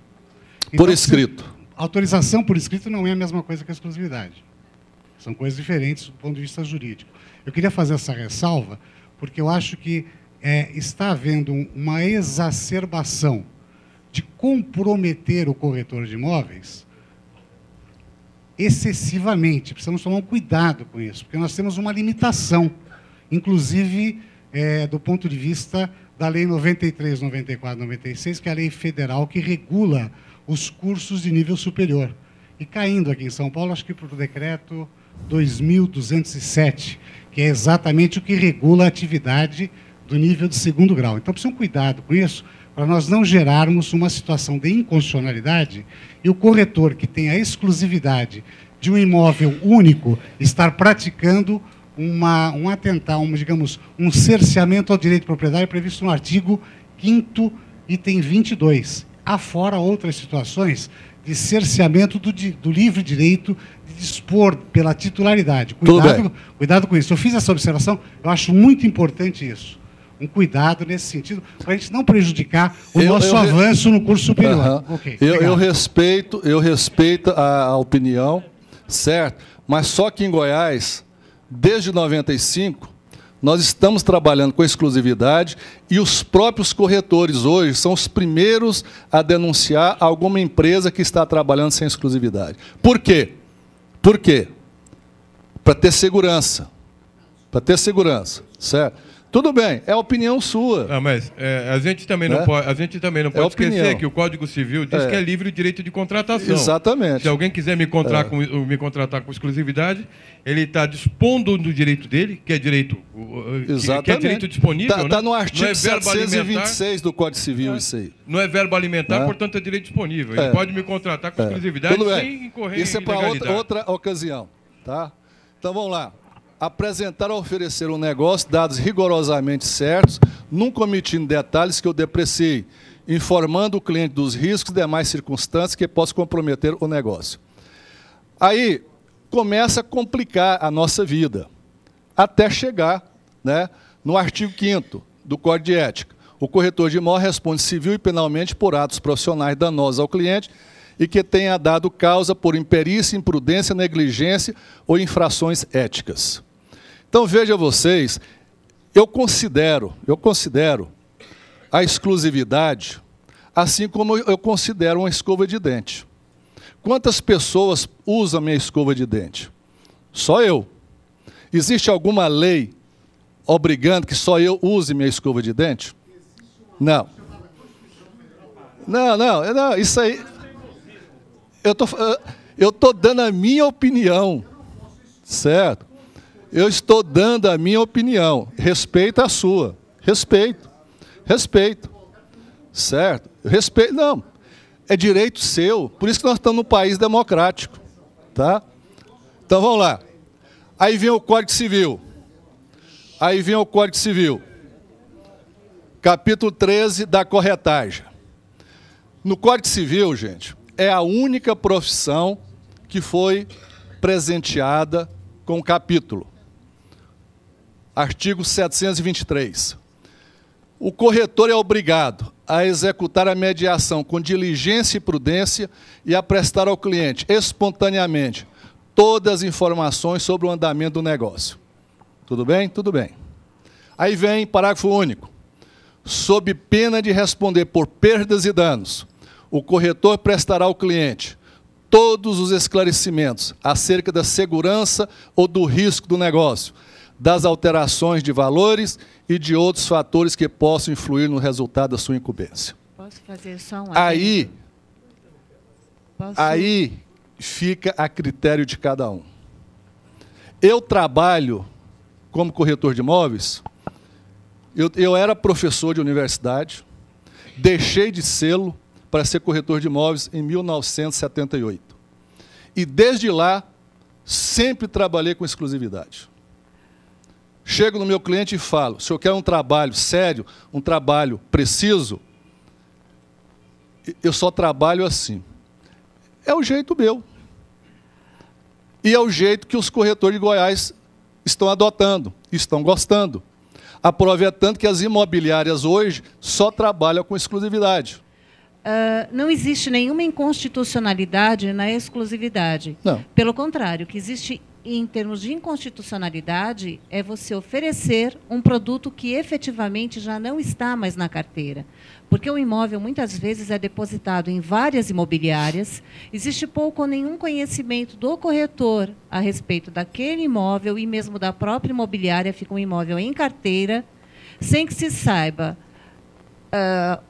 Então, por escrito. Autorização por escrito não é a mesma coisa que a exclusividade. São coisas diferentes do ponto de vista jurídico. Eu queria fazer essa ressalva, porque eu acho que é, está havendo uma exacerbação de comprometer o corretor de imóveis excessivamente. Precisamos tomar um cuidado com isso, porque nós temos uma limitação, inclusive é, do ponto de vista da Lei noventa e três, noventa e quatro, noventa e seis, que é a lei federal que regula os cursos de nível superior. E caindo aqui em São Paulo, acho que para o decreto dois mil duzentos e sete, que é exatamente o que regula a atividade do nível de segundo grau. Então, precisa um cuidado com isso, para nós não gerarmos uma situação de inconstitucionalidade e o corretor que tem a exclusividade de um imóvel único estar praticando uma, um atentado, um, digamos, um cerceamento ao direito de propriedade previsto no artigo quinto, item vinte e dois. Afora outras situações de cerceamento do, do livre direito de dispor pela titularidade. Cuidado, cuidado com isso. Eu fiz essa observação, eu acho muito importante isso. um cuidado nesse sentido, para a gente não prejudicar o eu, nosso eu avanço re... no curso superior. Uhum. Okay, eu, eu respeito, eu respeito a, a opinião, certo? Mas só que em Goiás, desde noventa e cinco, nós estamos trabalhando com exclusividade e os próprios corretores hoje são os primeiros a denunciar alguma empresa que está trabalhando sem exclusividade. Por quê? Por quê? Para ter segurança. Para ter segurança, certo? Tudo bem, é a opinião sua. Não, mas é, a gente também não é? pode, a gente também não pode é esquecer que o Código Civil diz é. que é livre o direito de contratação. Exatamente. Se alguém quiser me, é. com, me contratar com exclusividade, ele está dispondo do direito dele, que é direito, Exatamente. Que é direito disponível. Está tá no artigo setecentos e vinte e seis do Código Civil é. isso aí. Não é verbo alimentar, é. portanto é direito disponível. Ele é. pode me contratar com é. exclusividade sem incorrer em ilegalidade. Isso é para outra, outra ocasião. Tá? Então vamos lá. Apresentar ou oferecer um negócio, dados rigorosamente certos, nunca omitindo detalhes que eu depreciei, informando o cliente dos riscos e demais circunstâncias que possam comprometer o negócio. Aí começa a complicar a nossa vida, até chegar, né, no artigo quinto do Código de Ética. O corretor de imóvel responde civil e penalmente por atos profissionais danosos ao cliente e que tenha dado causa por imperícia, imprudência, negligência ou infrações éticas. Então, veja vocês, eu considero, eu considero a exclusividade, assim como eu considero uma escova de dente. Quantas pessoas usam a minha escova de dente? Só eu. Existe alguma lei obrigando que só eu use minha escova de dente? Não. Não, não, não, isso aí... Eu tô, eu tô dando a minha opinião, certo? Eu estou dando a minha opinião. Respeita a sua. Respeito. Respeito. Certo? Respeito. Não. É direito seu. Por isso que nós estamos num país democrático. Tá? Então, vamos lá. Aí vem o Código Civil. Aí vem o Código Civil. Capítulo treze da corretagem. No Código Civil, gente, é a única profissão que foi presenteada com o capítulo. Artigo setecentos e vinte e três. O corretor é obrigado a executar a mediação com diligência e prudência e a prestar ao cliente, espontaneamente, todas as informações sobre o andamento do negócio. Tudo bem? Tudo bem. Aí vem parágrafo único. Sob pena de responder por perdas e danos, o corretor prestará ao cliente todos os esclarecimentos acerca da segurança ou do risco do negócio, das alterações de valores e de outros fatores que possam influir no resultado da sua incumbência. Posso fazer só um aí, aí fica a critério de cada um. Eu trabalho como corretor de imóveis, eu, eu era professor de universidade, deixei de sê-lo para ser corretor de imóveis em mil novecentos e setenta e oito. E desde lá, sempre trabalhei com exclusividade. Chego no meu cliente e falo, o senhor quer um trabalho sério, um trabalho preciso? Eu só trabalho assim. É o jeito meu. E é o jeito que os corretores de Goiás estão adotando, estão gostando. Aproveitando que as imobiliárias hoje só trabalham com exclusividade. Uh, não existe nenhuma inconstitucionalidade na exclusividade. Não. Pelo contrário, o que existe em termos de inconstitucionalidade é você oferecer um produto que efetivamente já não está mais na carteira. Porque o imóvel, muitas vezes, é depositado em várias imobiliárias, existe pouco ou nenhum conhecimento do corretor a respeito daquele imóvel e mesmo da própria imobiliária, fica um imóvel em carteira, sem que se saiba... Uh,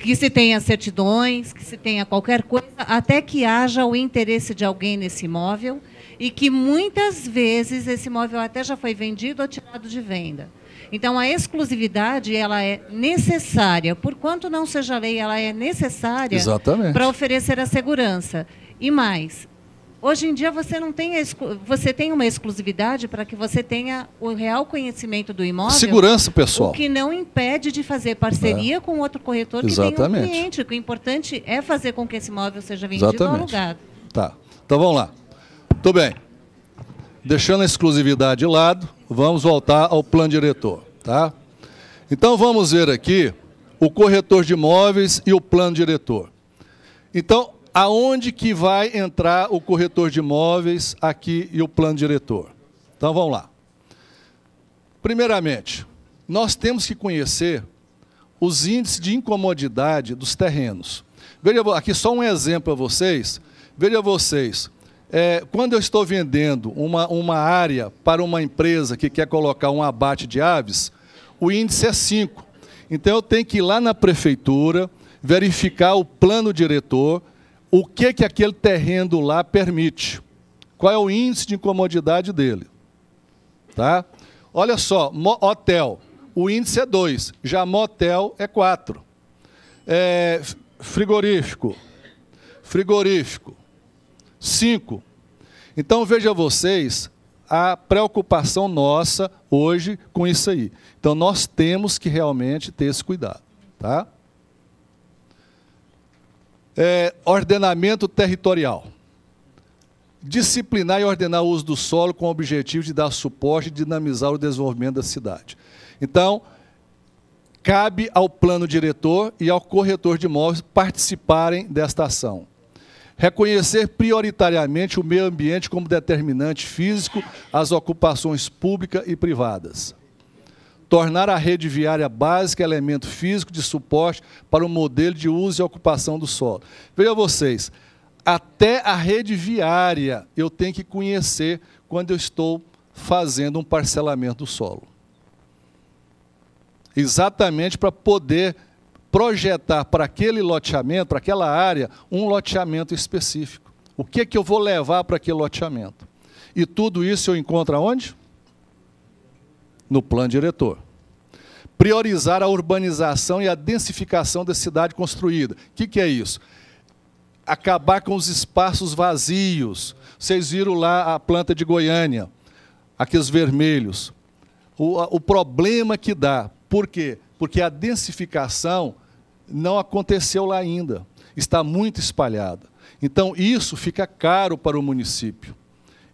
que se tenha certidões, que se tenha qualquer coisa, até que haja o interesse de alguém nesse imóvel e que, muitas vezes, esse imóvel até já foi vendido ou tirado de venda. Então, a exclusividade ela é necessária, por quanto não seja lei, ela é necessária Exatamente. Para oferecer a segurança. E mais, hoje em dia você, não tem, você tem uma exclusividade para que você tenha o real conhecimento do imóvel. Segurança, pessoal. O que não impede de fazer parceria é. com outro corretor Exatamente. Que tem um cliente. O importante é fazer com que esse imóvel seja vendido Exatamente. Ou alugado. Tá. Então vamos lá. Muito bem. Deixando a exclusividade de lado, vamos voltar ao plano diretor. Tá? Então vamos ver aqui o corretor de imóveis e o plano diretor. Então, aonde que vai entrar o corretor de imóveis aqui e o plano diretor? Então vamos lá. Primeiramente, nós temos que conhecer os índices de incomodidade dos terrenos. Veja, aqui só um exemplo a vocês. Veja vocês, é, quando eu estou vendendo uma, uma área para uma empresa que quer colocar um abate de aves, o índice é cinco. Então eu tenho que ir lá na prefeitura, verificar o plano diretor, o que, que aquele terreno lá permite. Qual é o índice de incomodidade dele. Tá? Olha só, hotel, o índice é dois, já motel é quatro. É, frigorífico, frigorífico, cinco. Então, veja vocês a preocupação nossa hoje com isso aí. Então, nós temos que realmente ter esse cuidado. Tá? É, ordenamento territorial. Disciplinar e ordenar o uso do solo com o objetivo de dar suporte e dinamizar o desenvolvimento da cidade. Então, cabe ao plano diretor e ao corretor de imóveis participarem desta ação. Reconhecer prioritariamente o meio ambiente como determinante físico às ocupações públicas e privadas. Tornar a rede viária básica elemento físico de suporte para o modelo de uso e ocupação do solo. Vejam vocês, até a rede viária eu tenho que conhecer quando eu estou fazendo um parcelamento do solo. Exatamente para poder projetar para aquele loteamento, para aquela área, um loteamento específico. O que é que eu vou levar para aquele loteamento? E tudo isso eu encontro aonde? No plano diretor. Priorizar a urbanização e a densificação da cidade construída. O que, que é isso? Acabar com os espaços vazios. Vocês viram lá a planta de Goiânia, aqueles vermelhos. O, o problema que dá. Por quê? Porque a densificação não aconteceu lá ainda. Está muito espalhada. Então, isso fica caro para o município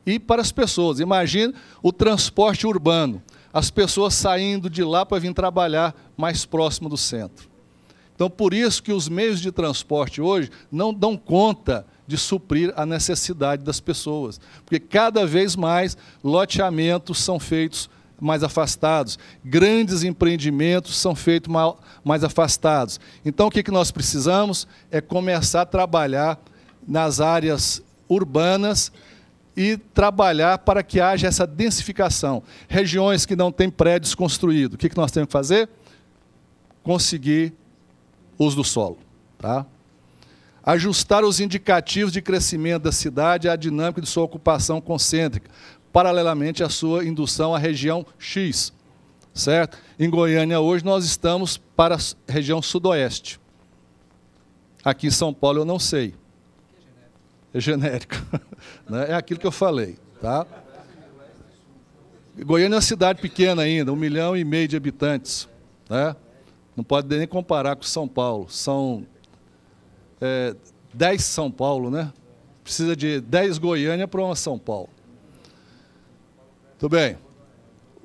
e para as pessoas. Imagina o transporte urbano. As pessoas saindo de lá para vir trabalhar mais próximo do centro. Então, por isso que os meios de transporte hoje não dão conta de suprir a necessidade das pessoas. Porque cada vez mais loteamentos são feitos mais afastados, grandes empreendimentos são feitos mais afastados. Então, o que nós precisamos é começar a trabalhar nas áreas urbanas e trabalhar para que haja essa densificação. Regiões que não têm prédios construídos, o que nós temos que fazer? Conseguir uso do solo. Tá? Ajustar os indicativos de crescimento da cidade à dinâmica de sua ocupação concêntrica, paralelamente à sua indução à região X. Certo? Em Goiânia, hoje, nós estamos para a região sudoeste. Aqui em São Paulo, eu não sei. É genérico. É aquilo que eu falei. Tá? Goiânia é uma cidade pequena ainda, um milhão e meio de habitantes. Né? Não pode nem comparar com São Paulo. São é, dez São Paulo, né? Precisa de dez Goiânia para uma São Paulo. Muito bem.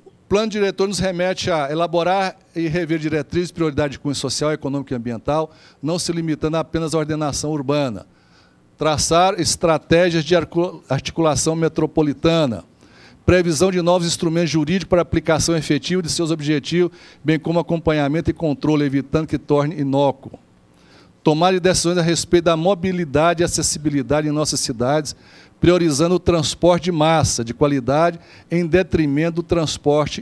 O plano diretor nos remete a elaborar e rever diretrizes, prioridade de cunho social, econômico e ambiental, não se limitando apenas à ordenação urbana. Traçar estratégias de articulação metropolitana. Previsão de novos instrumentos jurídicos para aplicação efetiva de seus objetivos, bem como acompanhamento e controle, evitando que torne inócuo. Tomar decisões a respeito da mobilidade e acessibilidade em nossas cidades, priorizando o transporte de massa, de qualidade, em detrimento do transporte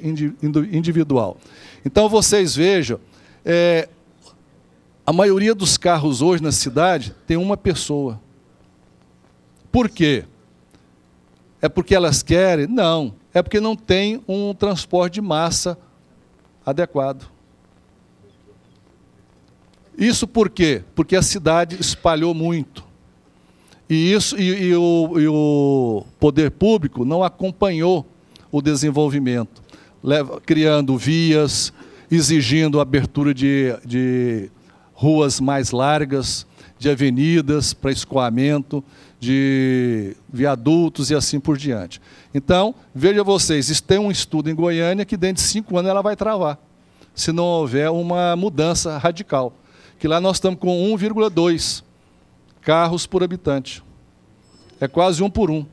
individual. Então, vocês vejam, é, a maioria dos carros hoje na cidade tem uma pessoa. Por quê? É porque elas querem? Não. É porque não tem um transporte de massa adequado. Isso por quê? Porque a cidade espalhou muito. E, isso, e, e, o, e o poder público não acompanhou o desenvolvimento, leva, criando vias, exigindo abertura de, de ruas mais largas, de avenidas para escoamento, de viadutos e assim por diante. Então, veja vocês, isso tem um estudo em Goiânia que dentro de cinco anos ela vai travar. se não houver uma mudança radical. Que lá nós estamos com um vírgula dois carros por habitante. É quase um por um.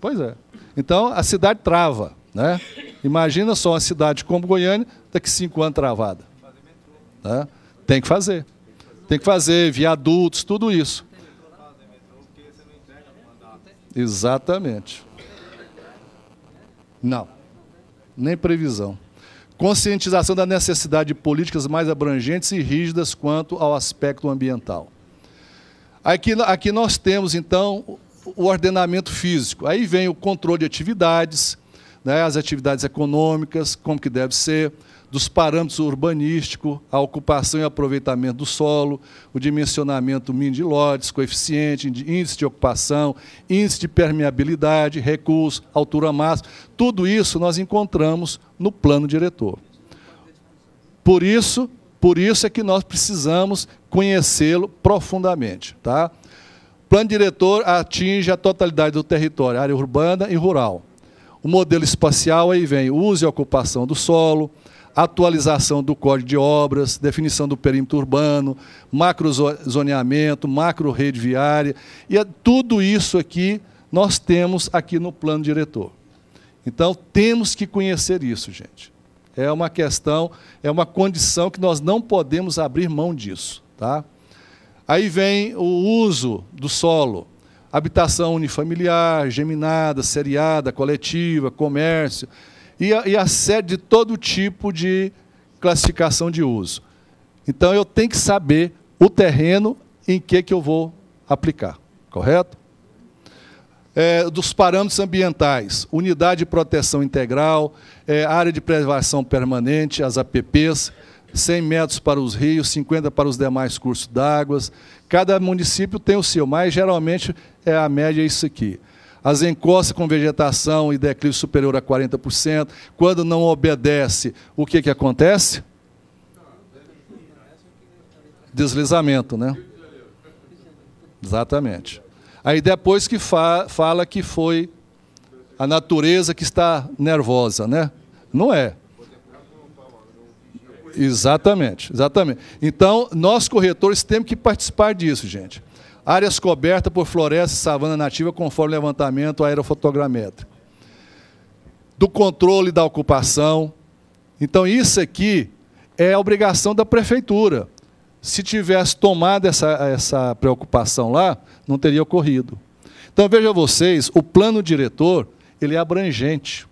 Pois é. Então, a cidade trava, né? Imagina só uma cidade como Goiânia, daqui a cinco anos travada. Né? Tem que fazer. Tem que fazer viadutos, tudo isso. Exatamente. Não. Nem previsão. Conscientização da necessidade de políticas mais abrangentes e rígidas quanto ao aspecto ambiental. Aqui, aqui nós temos, então, o ordenamento físico. Aí vem o controle de atividades, né, as atividades econômicas, como que deve ser, dos parâmetros urbanísticos, a ocupação e aproveitamento do solo, o dimensionamento mínimo de lotes, coeficiente, índice de ocupação, índice de permeabilidade, recursos, altura máxima. Tudo isso nós encontramos no plano diretor. Por isso... Por isso é que nós precisamos conhecê-lo profundamente. Tá? O plano diretor atinge a totalidade do território, área urbana e rural. O modelo espacial, aí vem uso e ocupação do solo, atualização do código de obras, definição do perímetro urbano, macrozoneamento, macro-rede viária. E é tudo isso aqui nós temos aqui no plano diretor. Então, temos que conhecer isso, gente. É uma questão, é uma condição que nós não podemos abrir mão disso. Tá? Aí vem o uso do solo, habitação unifamiliar, geminada, seriada, coletiva, comércio, e a, e a série de todo tipo de classificação de uso. Então, eu tenho que saber o terreno em que, que eu vou aplicar, correto? É, dos parâmetros ambientais, unidade de proteção integral, é, área de preservação permanente, as A P Ps, cem metros para os rios, cinquenta para os demais cursos d'água. Cada município tem o seu, mas geralmente é a média é isso aqui. As encostas com vegetação e declive superior a quarenta por cento. Quando não obedece, o que, que acontece? Deslizamento, né? Exatamente. Aí depois que fa fala que foi a natureza que está nervosa, né? Não é. Exatamente, exatamente. Então, nós corretores temos que participar disso, gente. Áreas cobertas por floresta e savana nativa conforme levantamento aerofotogramétrico. Do controle da ocupação. Então, isso aqui é a obrigação da prefeitura. Se tivesse tomado essa, essa preocupação lá, não teria ocorrido. Então, veja vocês, o plano diretor ele é abrangente.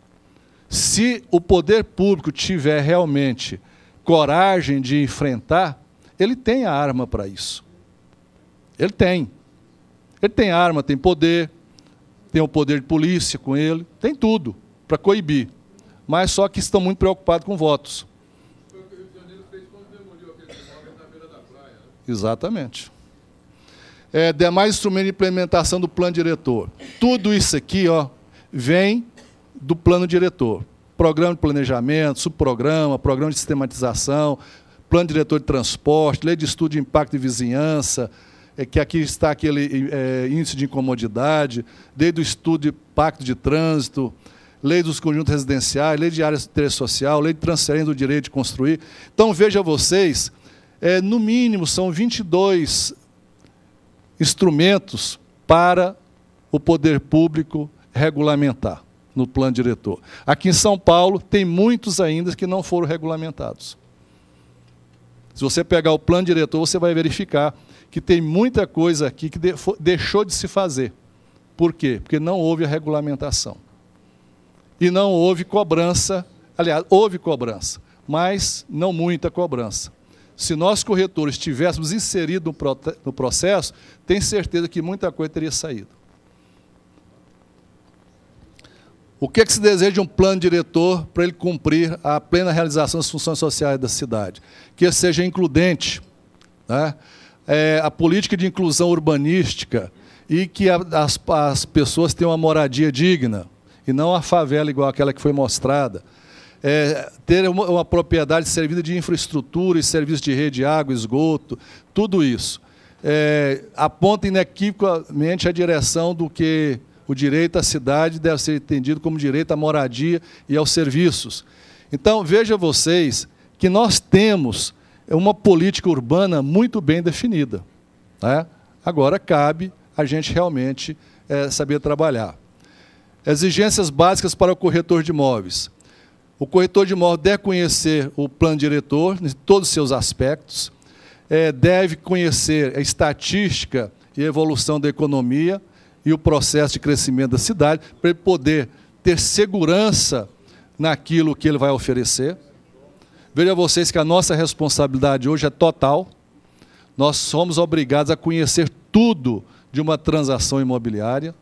Se o poder público tiver realmente coragem de enfrentar, ele tem a arma para isso. Ele tem. Ele tem arma, tem poder, tem o poder de polícia com ele, tem tudo para coibir. Mas só que estão muito preocupados com votos. Exatamente. É, demais instrumentos de implementação do plano diretor. Tudo isso aqui ó, vem do plano diretor. Programa de planejamento, subprograma, programa de sistematização, plano diretor de transporte, lei de estudo de impacto e vizinhança, é, que aqui está aquele é, índice de incomodidade, lei do estudo de impacto de trânsito, lei dos conjuntos residenciais, lei de áreas de interesse social, lei de transferência do direito de construir. Então, veja vocês... É, no mínimo, são vinte e dois instrumentos para o poder público regulamentar no plano diretor. Aqui em São Paulo, tem muitos ainda que não foram regulamentados. Se você pegar o plano diretor, você vai verificar que tem muita coisa aqui que deixou de se fazer. Por quê? Porque não houve a regulamentação. E não houve cobrança, aliás, houve cobrança, mas não muita cobrança. Se nós, corretores, tivéssemos inserido no processo, tenho certeza que muita coisa teria saído. O que é que se deseja de um plano diretor para ele cumprir a plena realização das funções sociais da cidade? Que ele seja includente, né? É, a política de inclusão urbanística e que a, as, as pessoas tenham uma moradia digna e não a favela igual aquela que foi mostrada. É, ter uma, uma propriedade servida de infraestrutura e serviços de rede, água, esgoto, tudo isso. É, aponta inequivocamente a direção do que o direito à cidade deve ser entendido como direito à moradia e aos serviços. Então, veja vocês que nós temos uma política urbana muito bem definida, né? Agora cabe a gente realmente é, saber trabalhar. Exigências básicas para o corretor de imóveis. O corretor de imóveis deve conhecer o plano diretor em todos os seus aspectos, é, deve conhecer a estatística e a evolução da economia e o processo de crescimento da cidade, para ele poder ter segurança naquilo que ele vai oferecer. Veja vocês que a nossa responsabilidade hoje é total. Nós somos obrigados a conhecer tudo de uma transação imobiliária.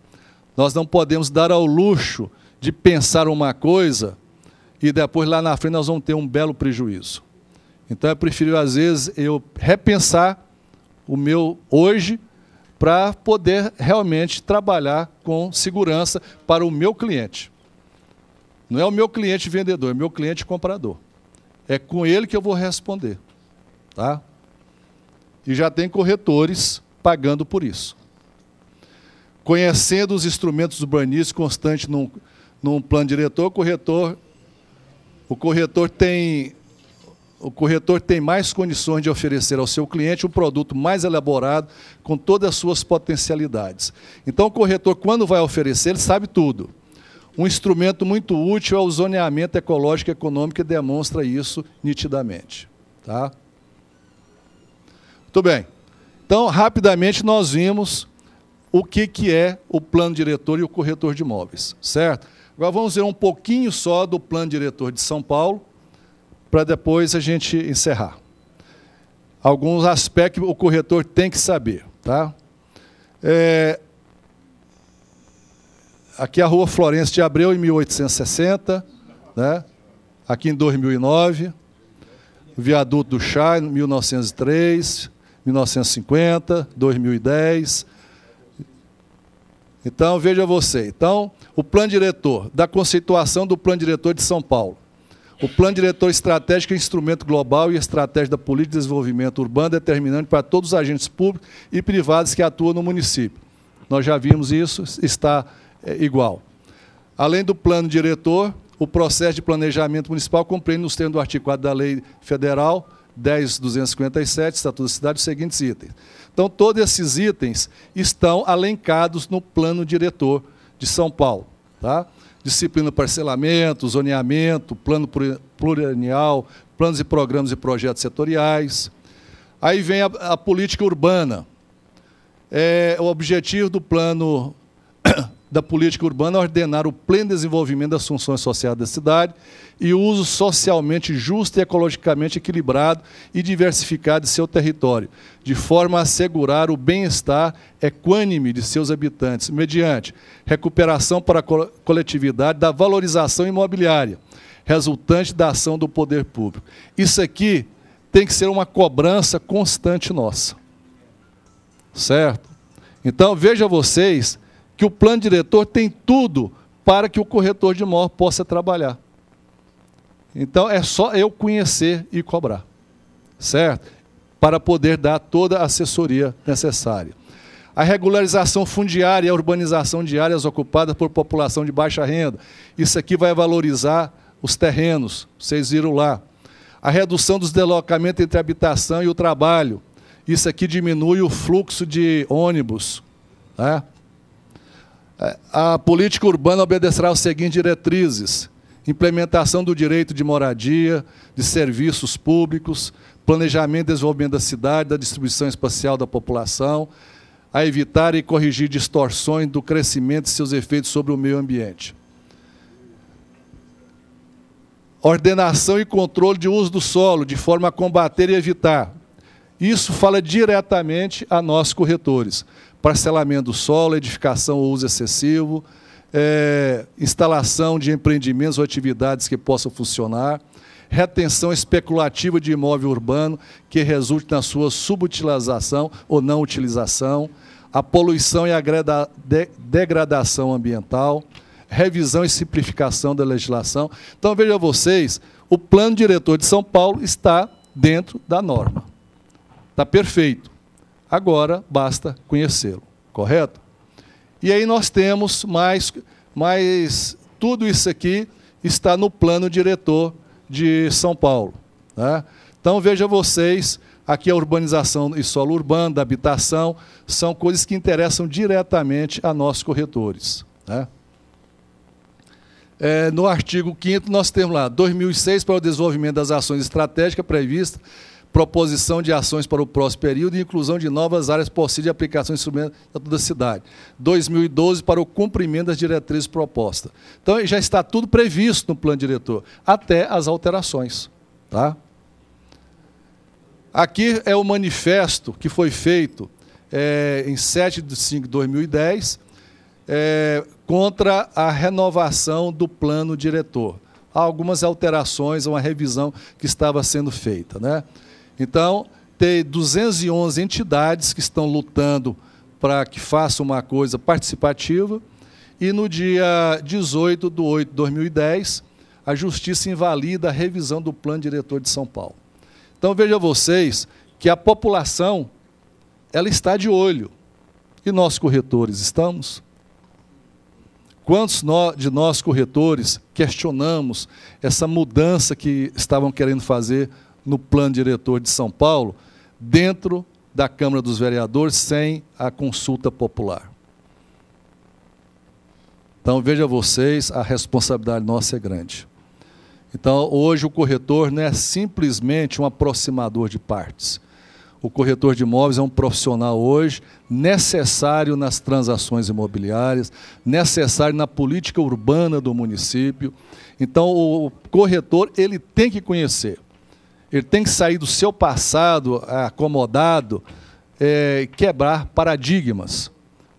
Nós não podemos dar ao luxo de pensar uma coisa e depois lá na frente nós vamos ter um belo prejuízo. Então é preferível, às vezes, eu repensar o meu hoje para poder realmente trabalhar com segurança para o meu cliente. Não é o meu cliente vendedor, é o meu cliente comprador. É com ele que eu vou responder. Tá? E já tem corretores pagando por isso. Conhecendo os instrumentos urbanísticos constantes num, num plano diretor, o corretor, o corretor tem, o corretor tem mais condições de oferecer ao seu cliente um produto mais elaborado, com todas as suas potencialidades. Então, o corretor, quando vai oferecer, ele sabe tudo. Um instrumento muito útil é o zoneamento ecológico e econômico, e demonstra isso nitidamente. Tá? Muito bem. Então, rapidamente, nós vimos o que, que é o plano diretor e o corretor de imóveis. Certo? Agora, vamos ver um pouquinho só do plano diretor de São Paulo, para depois a gente encerrar. Alguns aspectos que o corretor tem que saber. Tá? É... Aqui a Rua Florencio de Abreu, em mil oitocentos e sessenta, né? Aqui em dois mil e nove, Viaduto do Chá, em mil novecentos e três, mil novecentos e cinquenta, dois mil e dez. Então, veja você. Então, o plano diretor, da conceituação do plano diretor de São Paulo. O plano diretor estratégico é instrumento global e estratégia da política de desenvolvimento urbano, determinante para todos os agentes públicos e privados que atuam no município. Nós já vimos isso, está... É igual. Além do plano diretor, o processo de planejamento municipal compreende, nos termos do artigo quatro da Lei Federal dez mil duzentos e cinquenta e sete, Estatuto da Cidade, os seguintes itens. Então, todos esses itens estão alencados no plano diretor de São Paulo. Tá? Disciplina do parcelamento, zoneamento, plano plurianual, planos e programas e projetos setoriais. Aí vem a, a política urbana. É, o objetivo do plano... da política urbana, ordenar o pleno desenvolvimento das funções sociais da cidade e o uso socialmente justo e ecologicamente equilibrado e diversificado de seu território, de forma a assegurar o bem-estar equânime de seus habitantes, mediante recuperação para a coletividade da valorização imobiliária, resultante da ação do poder público. Isso aqui tem que ser uma cobrança constante nossa. Certo? Então, veja vocês... que o plano diretor tem tudo para que o corretor de imóvel possa trabalhar. Então, é só eu conhecer e cobrar, certo? Para poder dar toda a assessoria necessária. A regularização fundiária e a urbanização de áreas ocupadas por população de baixa renda. Isso aqui vai valorizar os terrenos, vocês viram lá. A redução dos deslocamentos entre a habitação e o trabalho. Isso aqui diminui o fluxo de ônibus, né? A política urbana obedecerá às seguintes diretrizes: implementação do direito de moradia, de serviços públicos, planejamento e desenvolvimento da cidade, da distribuição espacial da população, a evitar e corrigir distorções do crescimento e seus efeitos sobre o meio ambiente. Ordenação e controle de uso do solo, de forma a combater e evitar. Isso fala diretamente a nós, corretores. Parcelamento do solo, edificação ou uso excessivo, é, instalação de empreendimentos ou atividades que possam funcionar, retenção especulativa de imóvel urbano que resulte na sua subutilização ou não utilização, a poluição e a de degradação ambiental, revisão e simplificação da legislação. Então, veja vocês, o plano diretor de São Paulo está dentro da norma. Está perfeito. Agora, basta conhecê-lo, correto? E aí nós temos mais, mais... Tudo isso aqui está no plano diretor de São Paulo. Né? Então, vejam vocês, aqui a urbanização e solo urbano, da habitação, são coisas que interessam diretamente a nossos corretores. Né? É, no artigo quinto, nós temos lá, dois mil e seis, para o desenvolvimento das ações estratégicas previstas, proposição de ações para o próximo período e inclusão de novas áreas possíveis de aplicação de instrumentos da toda a cidade. dois mil e doze, para o cumprimento das diretrizes propostas. Então, já está tudo previsto no plano diretor, até as alterações. Tá? Aqui é o manifesto que foi feito é, em sete de maio de dois mil e dez, é, contra a renovação do plano diretor. Há algumas alterações, uma revisão que estava sendo feita. Né? Então, tem duzentas e onze entidades que estão lutando para que faça uma coisa participativa. E no dia dezoito de agosto de dois mil e dez, a Justiça invalida a revisão do plano diretor de São Paulo. Então, vejam vocês que a população ela está de olho. E nós, corretores, estamos? Quantos de nós, corretores, questionamos essa mudança que estavam querendo fazer no plano diretor de São Paulo, dentro da Câmara dos Vereadores, sem a consulta popular? Então, veja vocês, a responsabilidade nossa é grande. Então, hoje o corretor não é simplesmente um aproximador de partes. O corretor de imóveis é um profissional hoje necessário nas transações imobiliárias, necessário na política urbana do município. Então, o corretor ele tem que conhecer. Ele tem que sair do seu passado acomodado, é, quebrar paradigmas.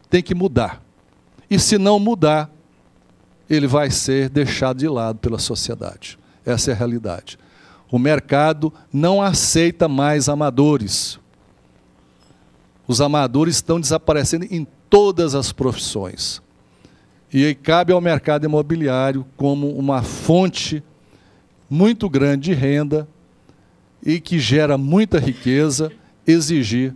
Tem que mudar. E se não mudar, ele vai ser deixado de lado pela sociedade. Essa é a realidade. O mercado não aceita mais amadores. Os amadores estão desaparecendo em todas as profissões. E aí cabe ao mercado imobiliário como uma fonte muito grande de renda, e que gera muita riqueza, exigir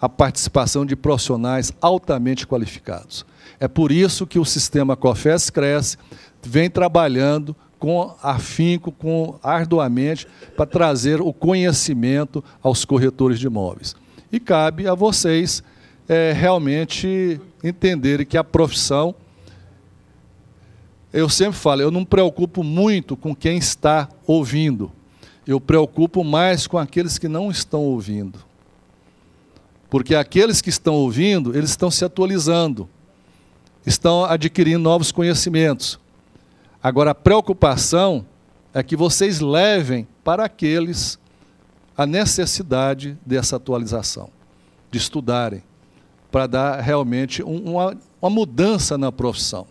a participação de profissionais altamente qualificados. É por isso que o sistema COFES Cresce vem trabalhando com afinco, com, arduamente, para trazer o conhecimento aos corretores de imóveis. E cabe a vocês é, realmente entenderem que a profissão... Eu sempre falo, eu não me preocupo muito com quem está ouvindo. Eu preocupo mais com aqueles que não estão ouvindo. Porque aqueles que estão ouvindo, eles estão se atualizando, estão adquirindo novos conhecimentos. Agora, a preocupação é que vocês levem para aqueles a necessidade dessa atualização, de estudarem, para dar realmente uma, uma mudança na profissão.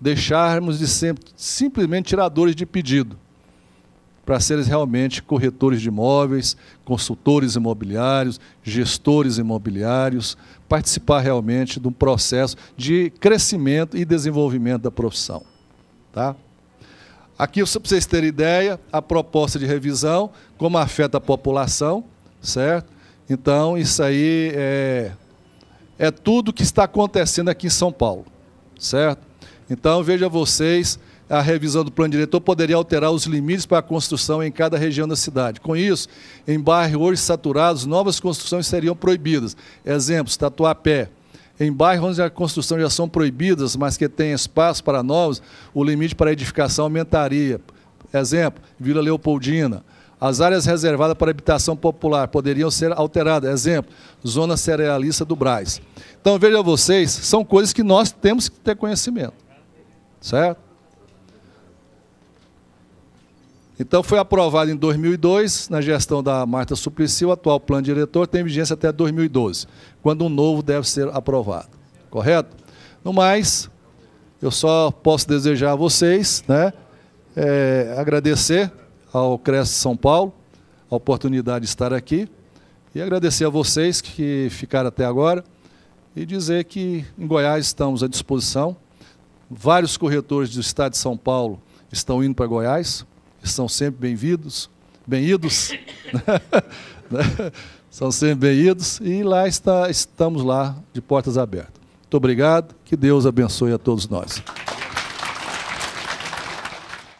Deixarmos de ser simplesmente tiradores de pedido, para serem realmente corretores de imóveis, consultores imobiliários, gestores imobiliários, participar realmente de um processo de crescimento e desenvolvimento da profissão. Tá? Aqui, só para vocês terem ideia, a proposta de revisão, como afeta a população, certo? Então, isso aí é, é tudo que está acontecendo aqui em São Paulo, certo? Então, veja vocês... A revisão do plano diretor poderia alterar os limites para a construção em cada região da cidade. Com isso, em bairros hoje saturados, novas construções seriam proibidas. Exemplos, Tatuapé. Em bairros onde a construção já são proibidas, mas que tem espaço para novos, o limite para a edificação aumentaria. Exemplo, Vila Leopoldina. As áreas reservadas para habitação popular poderiam ser alteradas. Exemplo, Zona Cerealista do Brás. Então, vejam vocês, são coisas que nós temos que ter conhecimento. Certo? Então, foi aprovado em dois mil e dois, na gestão da Marta Suplicy, o atual plano diretor tem vigência até dois mil e doze, quando um novo deve ser aprovado. Correto? No mais, eu só posso desejar a vocês, né, é, agradecer ao CRECI São Paulo, a oportunidade de estar aqui, e agradecer a vocês que ficaram até agora, e dizer que em Goiás estamos à disposição. Vários corretores do estado de São Paulo estão indo para Goiás, são sempre bem-vindos, bem-idos, né? São sempre bem-idos, e lá está, estamos lá de portas abertas. Muito obrigado, que Deus abençoe a todos nós.